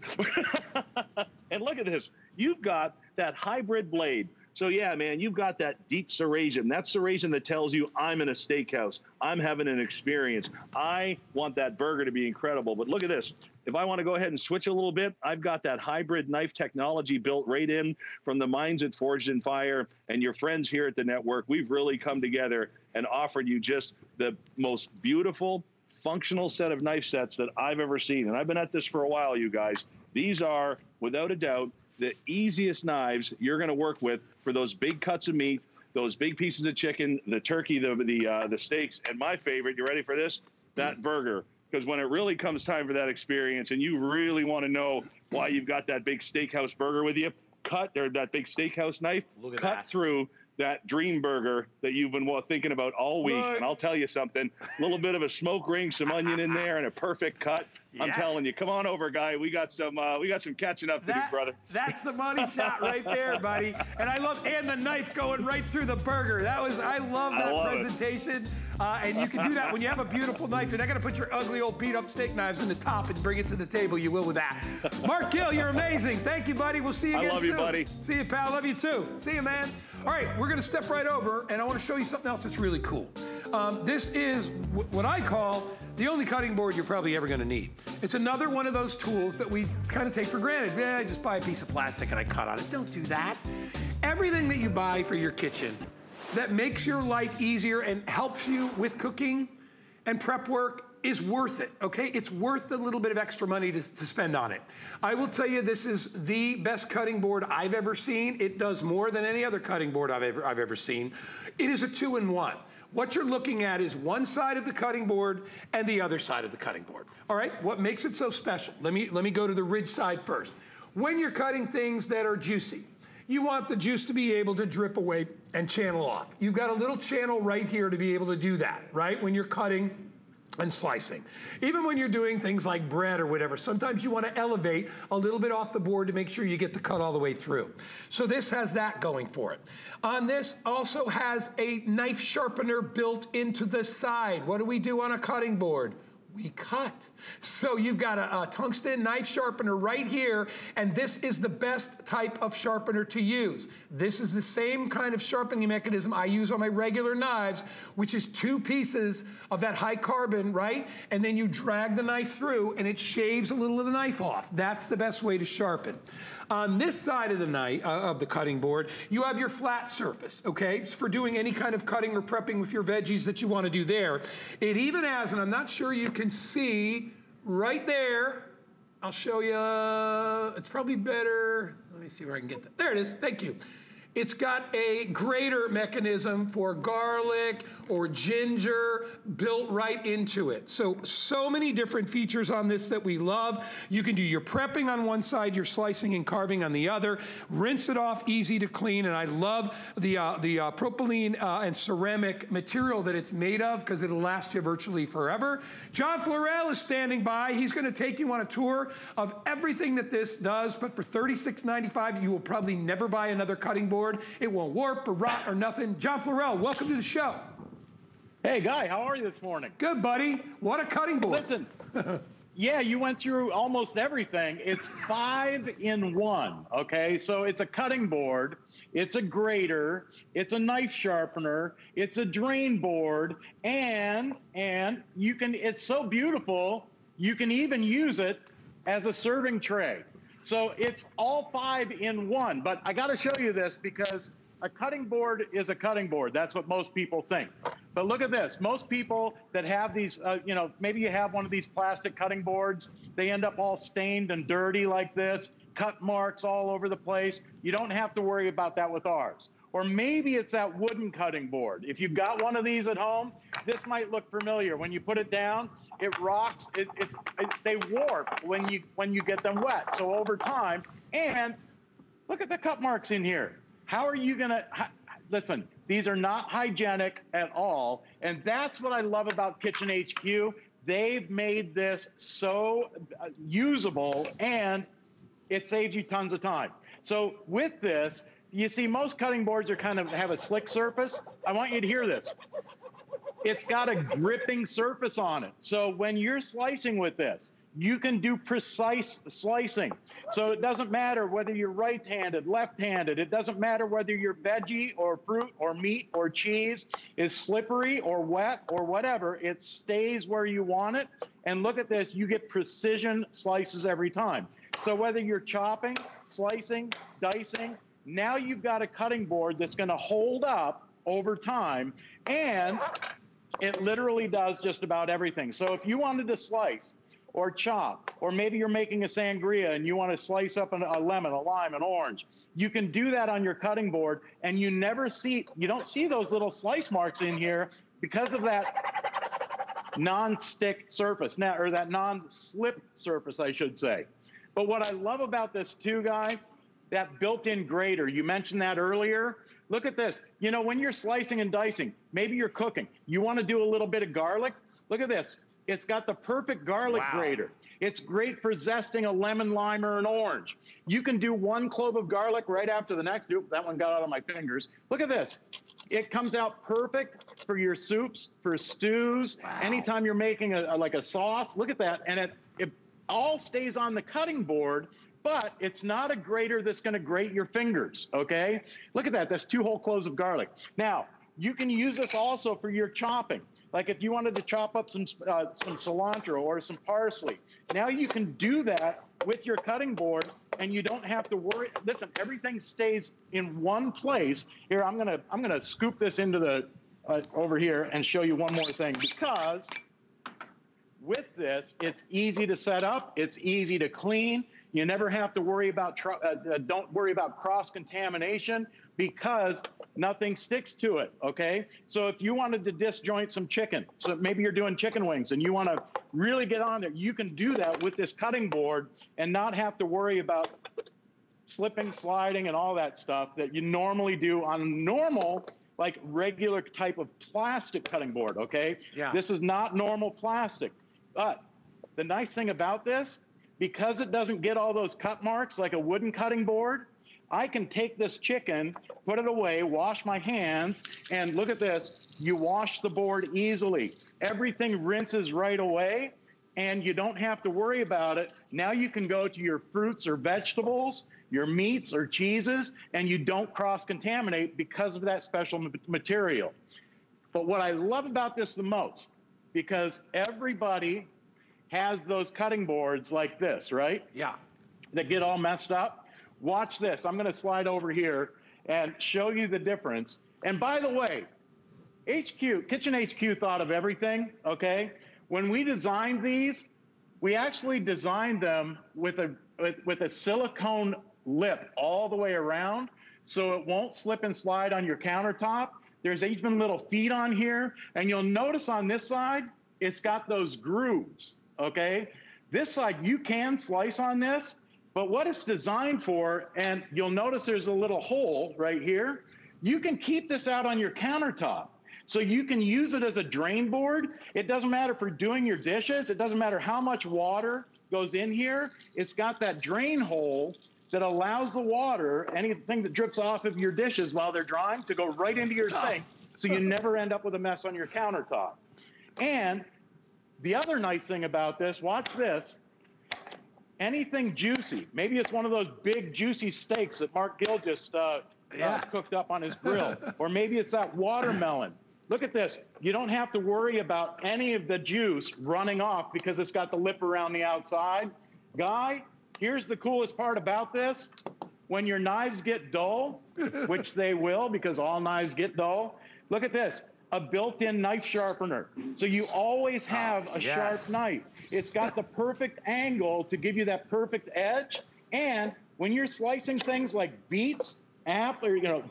And look at this. you've got that hybrid blade. So yeah, man, you've got that deep serration. That serration that tells you, I'm in a steakhouse. I'm having an experience. I want that burger to be incredible. But look at this. If I want to go ahead and switch a little bit, I've got that hybrid knife technology built right in from the minds at Forged in Fire and your friends here at the network. We've really come together and offered you just the most beautiful, functional set of knife sets that I've ever seen. And I've been at this for a while, you guys. These are, without a doubt, the easiest knives you're going to work with for those big cuts of meat, those big pieces of chicken, the turkey, the steaks, and my favorite, you ready for this? That burger. Because when it really comes time for that experience and you really want to know why you've got that big steakhouse burger with you, cut, or that big steakhouse knife, cut through that dream burger that you've been thinking about all week. Look. And I'll tell you something, a little bit of a smoke ring, some onion in there, and a perfect cut. Yes. I'm telling you, come on over, guy. We got some catching up to do, brother. That's the money shot right there, buddy. And I love, and the knife going right through the burger. That was, I love that presentation. And you can do that when you have a beautiful knife. You're not gonna put your ugly old beat up steak knives in the top and bring it to the table. You will with that. Mark Gill, you're amazing. Thank you, buddy. We'll see you again soon. I love you, buddy. See you, pal. Love you too. See you, man. All right, we're gonna step right over, and I wanna show you something else that's really cool. This is what I call the only cutting board you're probably ever gonna need. It's another one of those tools that we kind of take for granted. Yeah, I just buy a piece of plastic and I cut on it. Don't do that. Everything that you buy for your kitchen that makes your life easier and helps you with cooking and prep work is worth it, okay? It's worth the little bit of extra money to spend on it. I will tell you, this is the best cutting board I've ever seen. It does more than any other cutting board I've ever seen. It is a two-in-one. What you're looking at is one side of the cutting board and the other side of the cutting board. All right, what makes it so special? Let me go to the ridge side first. When you're cutting things that are juicy, you want the juice to be able to drip away and channel off. You've got a little channel right here to be able to do that, right? When you're cutting and slicing. Even when you're doing things like bread or whatever, sometimes you want to elevate a little bit off the board to make sure you get the cut all the way through. So this has that going for it. On this also has a knife sharpener built into the side. What do we do on a cutting board? We cut. So you've got a tungsten knife sharpener right here, and this is the best type of sharpener to use. This is the same kind of sharpening mechanism I use on my regular knives, which is two pieces of that high carbon, right? And then you drag the knife through and it shaves a little of the knife off. That's the best way to sharpen. On this side of the knife, of the cutting board, you have your flat surface, okay? It's for doing any kind of cutting or prepping with your veggies that you want to do there. It even has, and I'm not sure you can see right there, I'll show you, it's probably better, let me see where I can get that. There it is, thank you. It's got a grater mechanism for garlic or ginger built right into it. So many different features on this that we love. You can do your prepping on one side, your slicing and carving on the other. Rinse it off, easy to clean, and I love the propylene and ceramic material that it's made of because it'll last you virtually forever. Jon Florell is standing by. He's gonna take you on a tour of everything that this does, but for $36.95, you will probably never buy another cutting board. It won't warp or rot or nothing. Jon Florell, welcome to the show. Hey, Guy, how are you this morning? Good, buddy. What a cutting board. Listen, yeah, you went through almost everything. It's 5 in 1, okay? So it's a cutting board, it's a grater, it's a knife sharpener, it's a drain board, and you can, it's so beautiful, you can even use it as a serving tray. So it's all 5 in 1, but I got to show you this because a cutting board is a cutting board. That's what most people think. But look at this. Most people that have these, you know, maybe you have one of these plastic cutting boards. They end up all stained and dirty like this, cut marks all over the place. You don't have to worry about that with ours. Or maybe it's that wooden cutting board. If you've got one of these at home, this might look familiar. When you put it down, it rocks. They warp when you get them wet. So over time, and look at the cut marks in here. How are you gonna, listen, these are not hygienic at all. And that's what I love about Kitchen HQ. They've made this so usable, and it saves you tons of time. So with this, you see, most cutting boards are kind of have a slick surface. I want you to hear this. It's got a gripping surface on it. So when you're slicing with this, you can do precise slicing. So it doesn't matter whether you're right-handed, left-handed. It doesn't matter whether your veggie or fruit or meat or cheese is slippery or wet or whatever. It stays where you want it. And look at this, you get precision slices every time. So whether you're chopping, slicing, dicing, now you've got a cutting board that's going to hold up over time, and it literally does just about everything. So if you wanted to slice or chop, or maybe you're making a sangria and you want to slice up a lemon, a lime, an orange, you can do that on your cutting board, and you never see, you don't see those little slice marks in here because of that non-stick surface, now, or that non-slip surface, I should say. But what I love about this too, guys, that built-in grater, you mentioned that earlier. Look at this. You know, when you're slicing and dicing, maybe you're cooking, you want to do a little bit of garlic. Look at this. It's got the perfect garlic grater. It's great for zesting a lemon, lime, or an orange. You can do one clove of garlic right after the next. Oop, that one got out of my fingers. Look at this. It comes out perfect for your soups, for stews. Wow. Anytime you're making like a sauce, look at that. And it all stays on the cutting board, but it's not a grater that's gonna grate your fingers, okay? Look at that, that's 2 whole cloves of garlic. Now, you can use this also for your chopping. Like if you wanted to chop up some cilantro or some parsley, now you can do that with your cutting board and you don't have to worry. Listen, everything stays in one place. Here, I'm gonna scoop this into the, over here and show you one more thing, because with this, it's easy to set up, it's easy to clean. You never have to worry about, don't worry about cross-contamination because nothing sticks to it, okay? So if you wanted to disjoint some chicken, so maybe you're doing chicken wings and you want to really get on there, you can do that with this cutting board and not have to worry about slipping, sliding, and all that stuff that you normally do on normal, like regular type of plastic cutting board, okay? Yeah. This is not normal plastic. But the nice thing about this, because it doesn't get all those cut marks like a wooden cutting board, I can take this chicken, put it away, wash my hands, and look at this, you wash the board easily. Everything rinses right away, and you don't have to worry about it. Now you can go to your fruits or vegetables, your meats or cheeses, and you don't cross-contaminate because of that special material. But what I love about this the most, because everybody has those cutting boards like this, right? Yeah. That get all messed up. Watch this. I'm going to slide over here and show you the difference. And by the way, HQ, Kitchen HQ thought of everything, okay? When we designed these, we actually designed them with a silicone lip all the way around so it won't slip and slide on your countertop. There's even little feet on here. And you'll notice on this side, it's got those grooves. Okay, this side you can slice on this, but what it's designed for, and you'll notice there's a little hole right here, you can keep this out on your countertop. So you can use it as a drain board. It doesn't matter for doing your dishes. It doesn't matter how much water goes in here. It's got that drain hole that allows the water, anything that drips off of your dishes while they're drying, to go right into your sink. So you never end up with a mess on your countertop. And the other nice thing about this, watch this, anything juicy, maybe it's one of those big juicy steaks that Mark Gill just cooked up on his grill, or maybe it's that watermelon. Look at this, you don't have to worry about any of the juice running off because it's got the lip around the outside. Guy, here's the coolest part about this. When your knives get dull, which they will because all knives get dull, look at this. A built-in knife sharpener. So you always have a sharp knife. It's got the perfect angle to give you that perfect edge. And when you're slicing things like beets,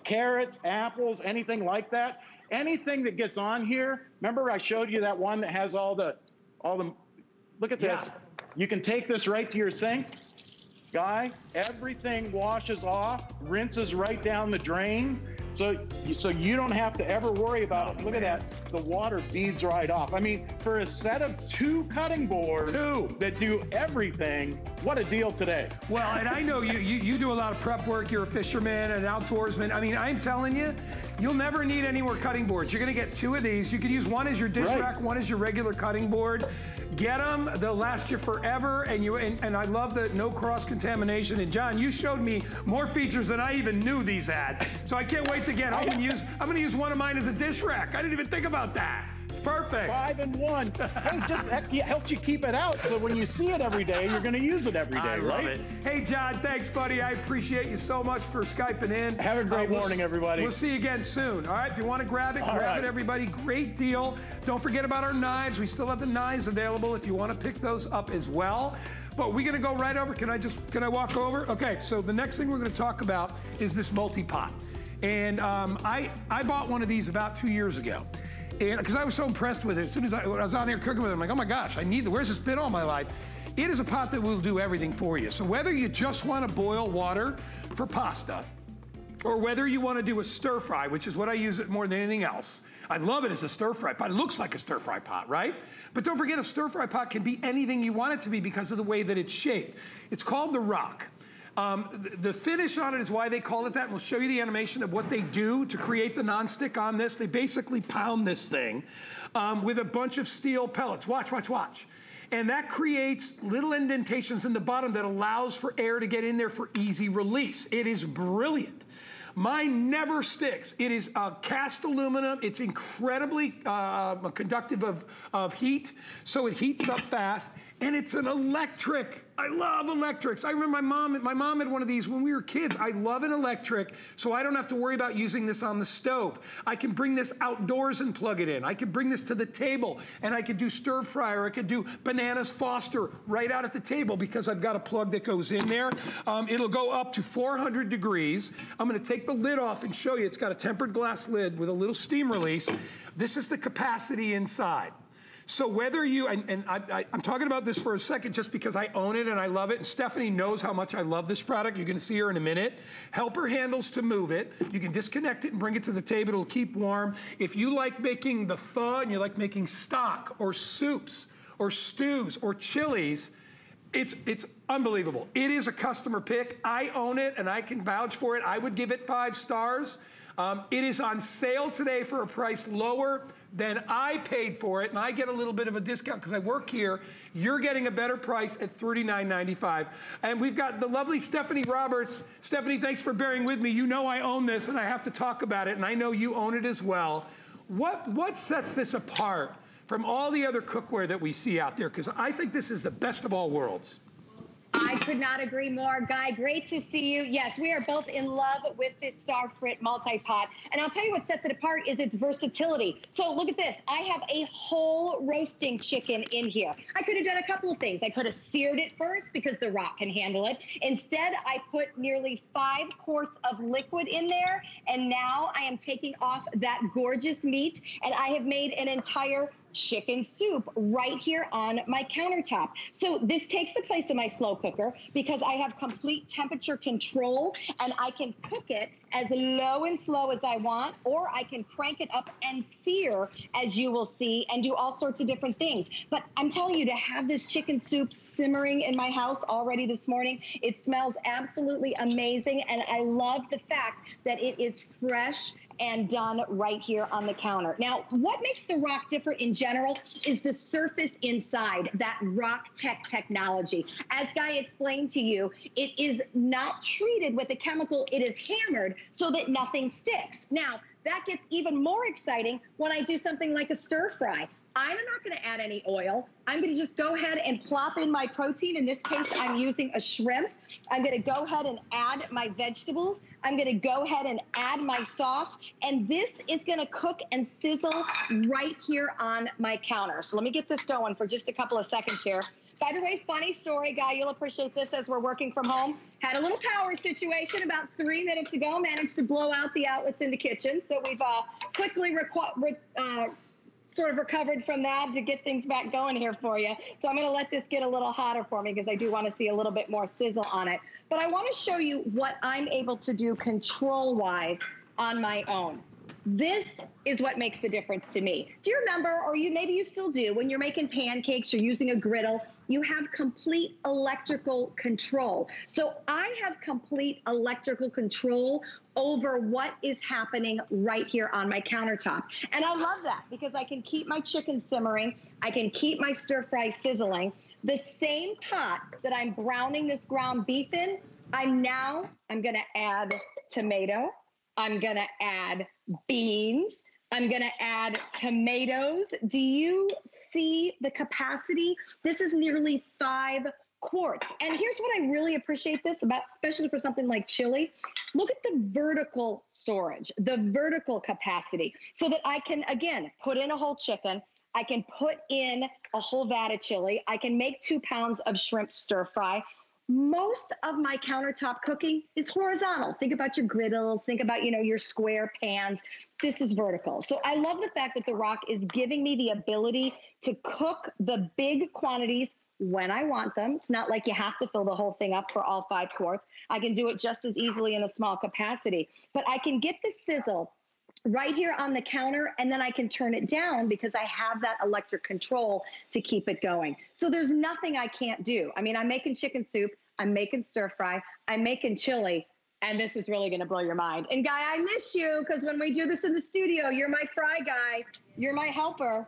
carrots, apples, anything like that, anything that gets on here, remember I showed you that one that has all the look at this. You can take this right to your sink. Guy, everything washes off, rinses right down the drain. So you don't have to ever worry about it. Look at that. The water beads right off. I mean, for a set of two cutting boards that do everything, what a deal today. Well, and I know you do a lot of prep work. You're a fisherman, an outdoorsman. I mean, I'm telling you, you'll never need any more cutting boards. You're going to get two of these. You could use one as your dish rack, one as your regular cutting board. Get them. They'll last you forever. And I love the no cross-contamination. And, John, you showed me more features than I even knew these had. So I can't wait to get home and use. I'm going to use one of mine as a dish rack. I didn't even think about that. It's perfect. 5 in 1. Hey, just helps you keep it out, so when you see it every day, you're going to use it every day, right? I love it. Hey, John, thanks, buddy. I appreciate you so much for Skyping in. Have a great morning, everybody. We'll see you again soon, all right? If you want to grab it, grab it, everybody. Great deal. Don't forget about our knives. We still have the knives available if you want to pick those up as well. But we're going to go right over. Can I walk over? Okay, so the next thing we're going to talk about is this multi-pot. And I bought one of these about 2 years ago. Because I was so impressed with it. As soon as when I was on here cooking with it, I'm like, oh my gosh, where's this been all my life? It is a pot that will do everything for you. So whether you just want to boil water for pasta, or whether you want to do a stir fry, which is what I use it more than anything else. I love it as a stir fry pot. It looks like a stir fry pot, right? But don't forget, a stir fry pot can be anything you want it to be because of the way that it's shaped. It's called the Rock. The finish on it is why they call it that, and we'll show you the animation of what they do to create the nonstick on this. They basically pound this thing with a bunch of steel pellets. Watch, watch, watch. And that creates little indentations in the bottom that allows for air to get in there for easy release. It is brilliant. Mine never sticks. It is cast aluminum. It's incredibly conductive of heat, so it heats up fast. And it's an electric. I love electrics. I remember my mom had one of these when we were kids. I love an electric, so I don't have to worry about using this on the stove. I can bring this outdoors and plug it in. I can bring this to the table, and I could do stir fry, or I could do bananas Foster right out at the table because I've got a plug that goes in there. It'll go up to 400 degrees. I'm gonna take the lid off and show you. It's got a tempered glass lid with a little steam release. This is the capacity inside. So whether you, I'm talking about this for a second just because I own it and I love it, and Stephanie knows how much I love this product. You're gonna see her in a minute. Helper handles to move it. You can disconnect it and bring it to the table. It'll keep warm. If you like making the pho and you like making stock or soups or stews or chilies, it's unbelievable. It is a customer pick. I own it and I can vouch for it. I would give it 5 stars. It is on sale today for a price lower than I paid for it, and I get a little bit of a discount because I work here. You're getting a better price at $39.95. And we've got the lovely Stephanie Roberts. Stephanie, thanks for bearing with me. You know I own this, and I have to talk about it, and I know you own it as well. What sets this apart from all the other cookware that we see out there? Because I think this is the best of all worlds. I could not agree more, Guy. Great to see you. Yes, we are both in love with this Starfrit multi-pot. And I'll tell you what sets it apart is its versatility. So look at this. I have a whole roasting chicken in here. I could have done a couple of things. I could have seared it first because the Rock can handle it. Instead, I put nearly 5 quarts of liquid in there. And now I am taking off that gorgeous meat. And I have made an entire chicken soup right here on my countertop. So this takes the place of my slow cooker because I have complete temperature control, and I can cook it as low and slow as I want, or I can crank it up and sear, as you will see, and do all sorts of different things. But I'm telling you, to have this chicken soup simmering in my house already this morning, it smells absolutely amazing, and I love the fact that it is fresh and done right here on the counter. Now, what makes the Rock different in general is the surface inside, that Rock Tech technology. As Guy explained to you, it is not treated with a chemical, it is hammered so that nothing sticks. Now, that gets even more exciting when I do something like a stir fry. I'm not gonna add any oil. I'm gonna just go ahead and plop in my protein. In this case, I'm using a shrimp. I'm gonna go ahead and add my vegetables. I'm gonna go ahead and add my sauce. And this is gonna cook and sizzle right here on my counter. So let me get this going for just a couple of seconds here. By the way, funny story, Guy, you'll appreciate this as we're working from home. Had a little power situation about 3 minutes ago, managed to blow out the outlets in the kitchen. So we've quickly sort of recovered from that to get things back going here for you. So I'm gonna let this get a little hotter for me because I do wanna see a little bit more sizzle on it. But I wanna show you what I'm able to do control-wise on my own. This is what makes the difference to me. Do you remember, or you maybe you still do, when you're making pancakes or using a griddle, you have complete electrical control. So I have complete electrical control over what is happening right here on my countertop. And I love that because I can keep my chicken simmering. I can keep my stir fry sizzling. The same pot that I'm browning this ground beef in, I'm gonna add tomato. I'm gonna add beans. I'm gonna add tomatoes. Do you see the capacity? This is nearly 5 quarts. And here's what I really appreciate this about, especially for something like chili. Look at the vertical storage, the vertical capacity, so that I can, again, put in a whole chicken. I can put in a whole vat of chili. I can make 2 pounds of shrimp stir fry. Most of my countertop cooking is horizontal. Think about your griddles, think about, you know, your square pans. This is vertical. So I love the fact that The Rock is giving me the ability to cook the big quantities when I want them. It's not like you have to fill the whole thing up for all 5 quarts. I can do it just as easily in a small capacity, but I can get the sizzle right here on the counter, and then I can turn it down because I have that electric control to keep it going. So there's nothing I can't do. I mean, I'm making chicken soup, I'm making stir fry, I'm making chili, and this is really gonna blow your mind. And Guy, I miss you, because when we do this in the studio, you're my fry guy, you're my helper.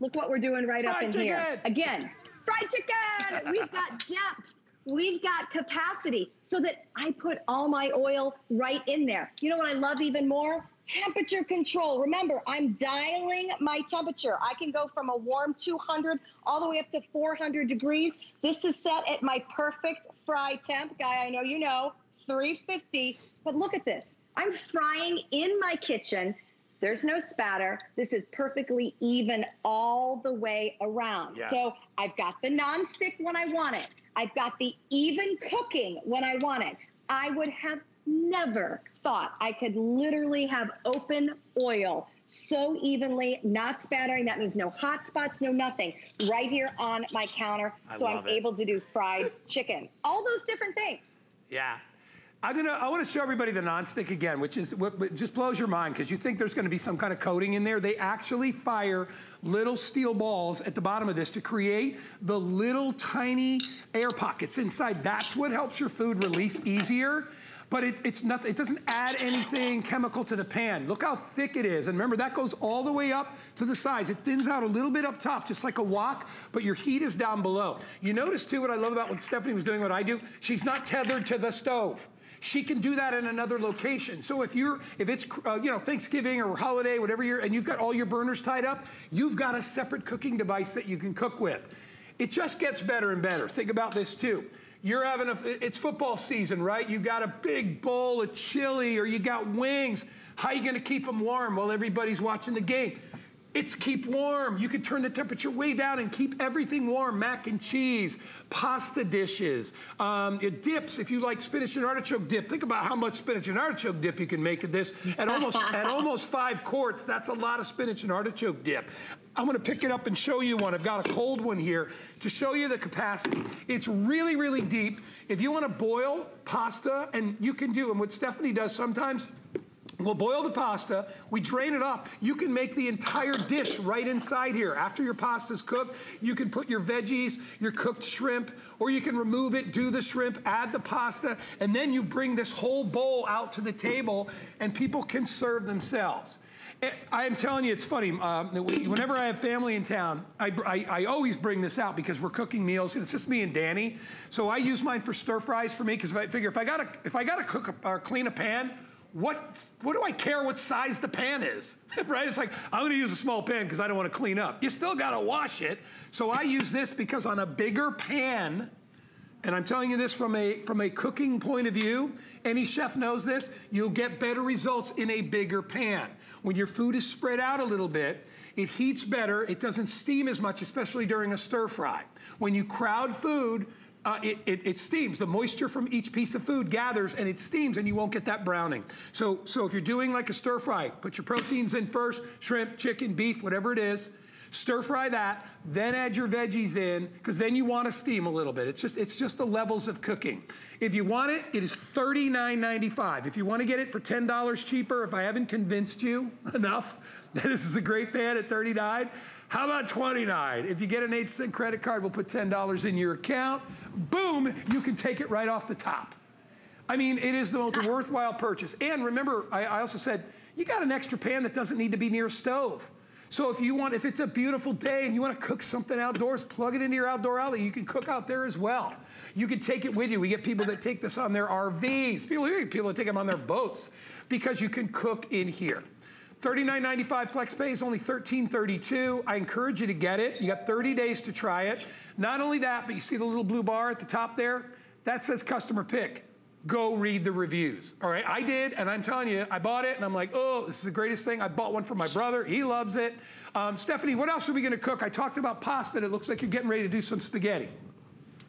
Look what we're doing right up in here. Again, fried chicken, we've got depth. We've got capacity so that I put all my oil right in there. You know what I love even more? Temperature control. Remember, I'm dialing my temperature. I can go from a warm 200 all the way up to 400 degrees. This is set at my perfect fry temp. Guy, I know you know, 350. But look at this. I'm frying in my kitchen. There's no spatter. This is perfectly even all the way around. Yes. So I've got the nonstick when I want it. I've got the even cooking when I want it. I would have never thought I could literally have open oil so evenly, not spattering. That means no hot spots, no nothing, right here on my counter. So I'm able to do fried chicken, all those different things. Yeah. I want to show everybody the nonstick again, which is what just blows your mind, because you think there's going to be some kind of coating in there. They actually fire little steel balls at the bottom of this to create the little tiny air pockets inside. That's what helps your food release easier. But it's nothing, it doesn't add anything chemical to the pan. Look how thick it is. And remember, that goes all the way up to the sides. It thins out a little bit up top, just like a wok, but your heat is down below. You notice too, what I love about when Stephanie was doing what I do, she's not tethered to the stove. She can do that in another location. So if it's you know, Thanksgiving or holiday, whatever you're, and you've got all your burners tied up, you've got a separate cooking device that you can cook with. It just gets better and better. Think about this too. You're having it's football season, right? You got a big bowl of chili or you got wings. How are you gonna keep them warm while everybody's watching the game? It's keep warm. You can turn the temperature way down and keep everything warm. Mac and cheese, pasta dishes, dips. If you like spinach and artichoke dip, think about how much spinach and artichoke dip you can make of this. At almost 5 quarts, that's a lot of spinach and artichoke dip. I'm gonna pick it up and show you one. I've got a cold one here to show you the capacity. It's really, really deep. If you wanna boil pasta, and you can do, and what Stephanie does sometimes, we'll boil the pasta, we drain it off. You can make the entire dish right inside here. After your pasta's cooked, you can put your veggies, your cooked shrimp, or you can remove it, do the shrimp, add the pasta, and then you bring this whole bowl out to the table and people can serve themselves. I am telling you, it's funny. Whenever I have family in town, I always bring this out because we're cooking meals, and it's just me and Danny. So I use mine for stir fries for me, because I figure if I gotta cook or clean a pan, what do I care what size the pan is, right? It's like, I'm gonna use a small pan because I don't wanna clean up. You still gotta wash it. So I use this because on a bigger pan, and I'm telling you this from a cooking point of view, any chef knows this, you'll get better results in a bigger pan. When your food is spread out a little bit, it heats better, it doesn't steam as much, especially during a stir fry. When you crowd food, it steams. The moisture from each piece of food gathers and it steams, and you won't get that browning. So if you're doing like a stir fry, put your proteins in first, shrimp, chicken, beef, whatever it is. Stir fry that, then add your veggies in, because then you want to steam a little bit. It's just the levels of cooking. If you want it, it is $39.95. If you want to get it for $10 cheaper, if I haven't convinced you enough that this is a great pan at $39, how about $29? If you get an 8-cent credit card, we'll put $10 in your account. Boom, you can take it right off the top. I mean, it is the most worthwhile purchase. And remember, I also said, you got an extra pan that doesn't need to be near a stove. So if you want, if it's a beautiful day and you want to cook something outdoors, plug it into your outdoor outlet. You can cook out there as well. You can take it with you. We get people that take this on their RVs. People that take them on their boats, because you can cook in here. $39.95 FlexPay is only $13.32. I encourage you to get it. You got 30 days to try it. Not only that, but you see the little blue bar at the top there? That says customer pick. Go read the reviews, all right? I did, and I'm telling you, I bought it, and I'm like, oh, this is the greatest thing. I bought one for my brother. He loves it. Stephanie, what else are we going to cook? I talked about pasta, and it looks like you're getting ready to do some spaghetti.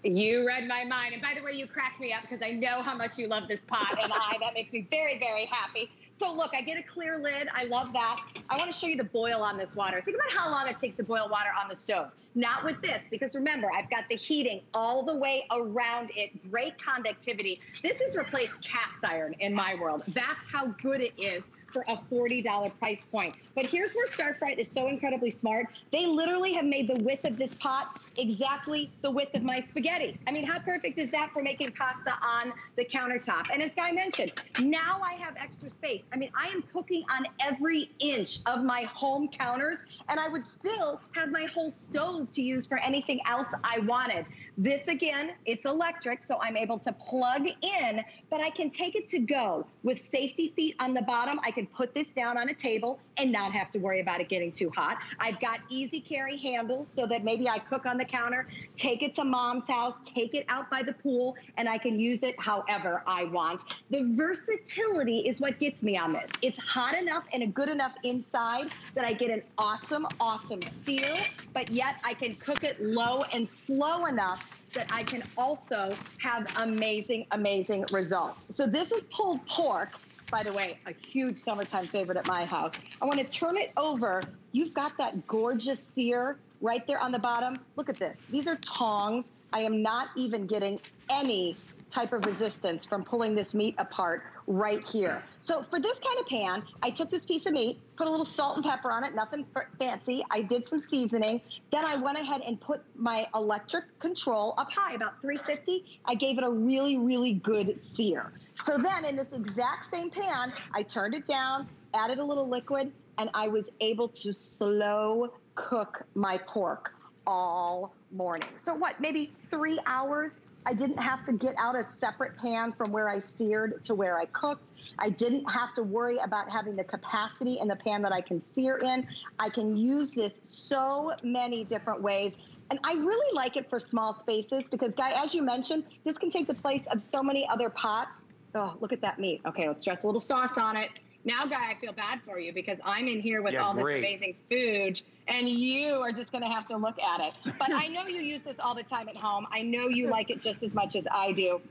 You read my mind. And by the way, you cracked me up because I know how much you love this pot, and that makes me very, very happy. So look, I get a clear lid. I love that. I want to show you the boil on this water. Think about how long it takes to boil water on the stove. Not with this, because remember, I've got the heating all the way around it, great conductivity. This has replaced cast iron in my world. That's how good it is for a $40 price point. But here's where Starfrit is so incredibly smart. They literally have made the width of this pot exactly the width of my spaghetti. I mean, how perfect is that for making pasta on the countertop? And as Guy mentioned, now I have extra space. I mean, I am cooking on every inch of my home counters, and I would still have my whole stove to use for anything else I wanted. This, again, it's electric, so I'm able to plug in, but I can take it to go with safety feet on the bottom. I can put this down on a table and not have to worry about it getting too hot. I've got easy carry handles so that maybe I cook on the counter, take it to mom's house, take it out by the pool, and I can use it however I want. The versatility is what gets me on this. It's hot enough and good enough inside that I get an awesome, awesome feel, but yet I can cook it low and slow enough that I can also have amazing, amazing results. So this is pulled pork. By the way, a huge summertime favorite at my house. I want to turn it over. You've got that gorgeous sear right there on the bottom. Look at this. These are tongs. I am not even getting any type of resistance from pulling this meat apart right here. So for this kind of pan, I took this piece of meat, put a little salt and pepper on it, nothing fancy. I did some seasoning. Then I went ahead and put my electric control up high, about 350. I gave it a really, really good sear. So then in this exact same pan, I turned it down, added a little liquid, and I was able to slow cook my pork all morning. So what, maybe 3 hours? I didn't have to get out a separate pan from where I seared to where I cooked. I didn't have to worry about having the capacity in the pan that I can sear in. I can use this so many different ways. And I really like it for small spaces because, Guy, as you mentioned, this can take the place of so many other pots. Oh, look at that meat. Okay, let's dress a little sauce on it. Now, Guy, I feel bad for you because I'm in here with all this amazing food, and you are just going to have to look at it. But I know you use this all the time at home. I know you like it just as much as I do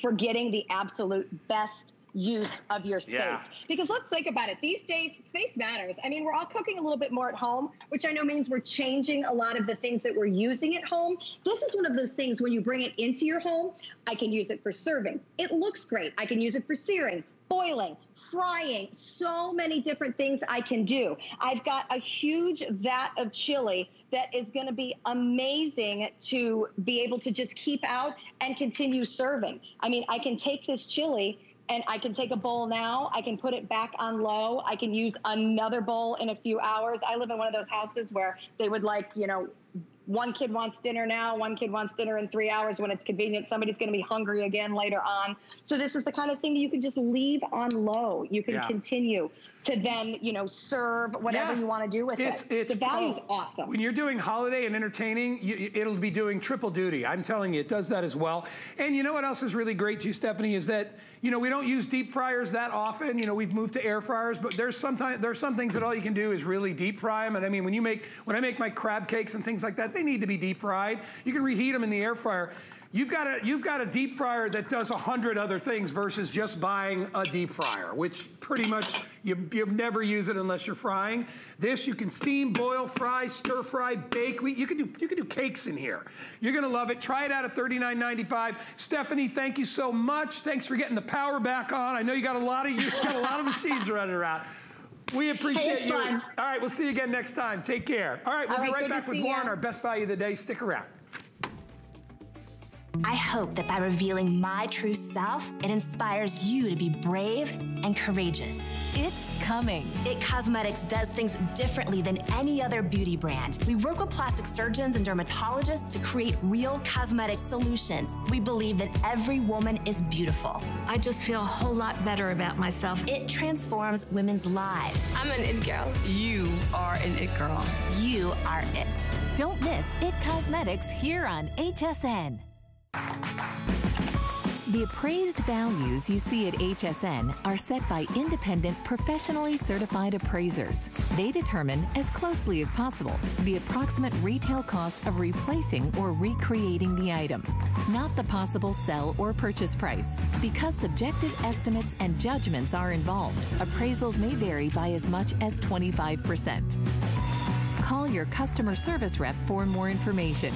for getting the absolute best use of your space. Yeah. Because let's think about it. These days, space matters. I mean, we're all cooking a little bit more at home, which I know means we're changing a lot of the things that we're using at home. This is one of those things when you bring it into your home, I can use it for serving. It looks great. I can use it for searing, boiling, frying, so many different things I can do. I've got a huge vat of chili that is going to be amazing to be able to just keep out and continue serving. I mean, I can take this chili and I can take a bowl now, I can put it back on low, I can use another bowl in a few hours. I live in one of those houses where they would like, you know, one kid wants dinner now, one kid wants dinner in 3 hours when it's convenient. Somebody's gonna be hungry again later on. So this is the kind of thing you can just leave on low. You can continue to then, you know, serve whatever you wanna do with it. The value's awesome. When you're doing holiday and entertaining, it'll be doing triple duty. I'm telling you, it does that as well. And you know what else is really great too, Stephanie, is that, you know, we don't use deep fryers that often. You know, we've moved to air fryers, but there's some things that all you can do is really deep fry them. And I mean, when I make my crab cakes and things like that, they need to be deep fried. You can reheat them in the air fryer. You've got a deep fryer that does 100 other things versus just buying a deep fryer, which pretty much you never use it unless you're frying. This you can steam, boil, fry, stir fry, bake. You can do cakes in here. You're gonna love it. Try it out at $39.95. Stephanie, thank you so much. Thanks for getting the power back on. I know you got a lot of machines running around. We appreciate you. Fun. All right, we'll see you again next time. Take care. All right, we'll be right back with more on our best value of the day. Stick around. I hope that by revealing my true self, it inspires you to be brave and courageous. It's coming. It Cosmetics does things differently than any other beauty brand. We work with plastic surgeons and dermatologists to create real cosmetic solutions. We believe that every woman is beautiful. I just feel a whole lot better about myself. It transforms women's lives. I'm an it girl. You are an it girl. You are it. Don't miss It Cosmetics here on HSN. The appraised values you see at HSN are set by independent, professionally certified appraisers. They determine, as closely as possible, the approximate retail cost of replacing or recreating the item, not the possible sell or purchase price. Because subjective estimates and judgments are involved, appraisals may vary by as much as 25%. Call your customer service rep for more information.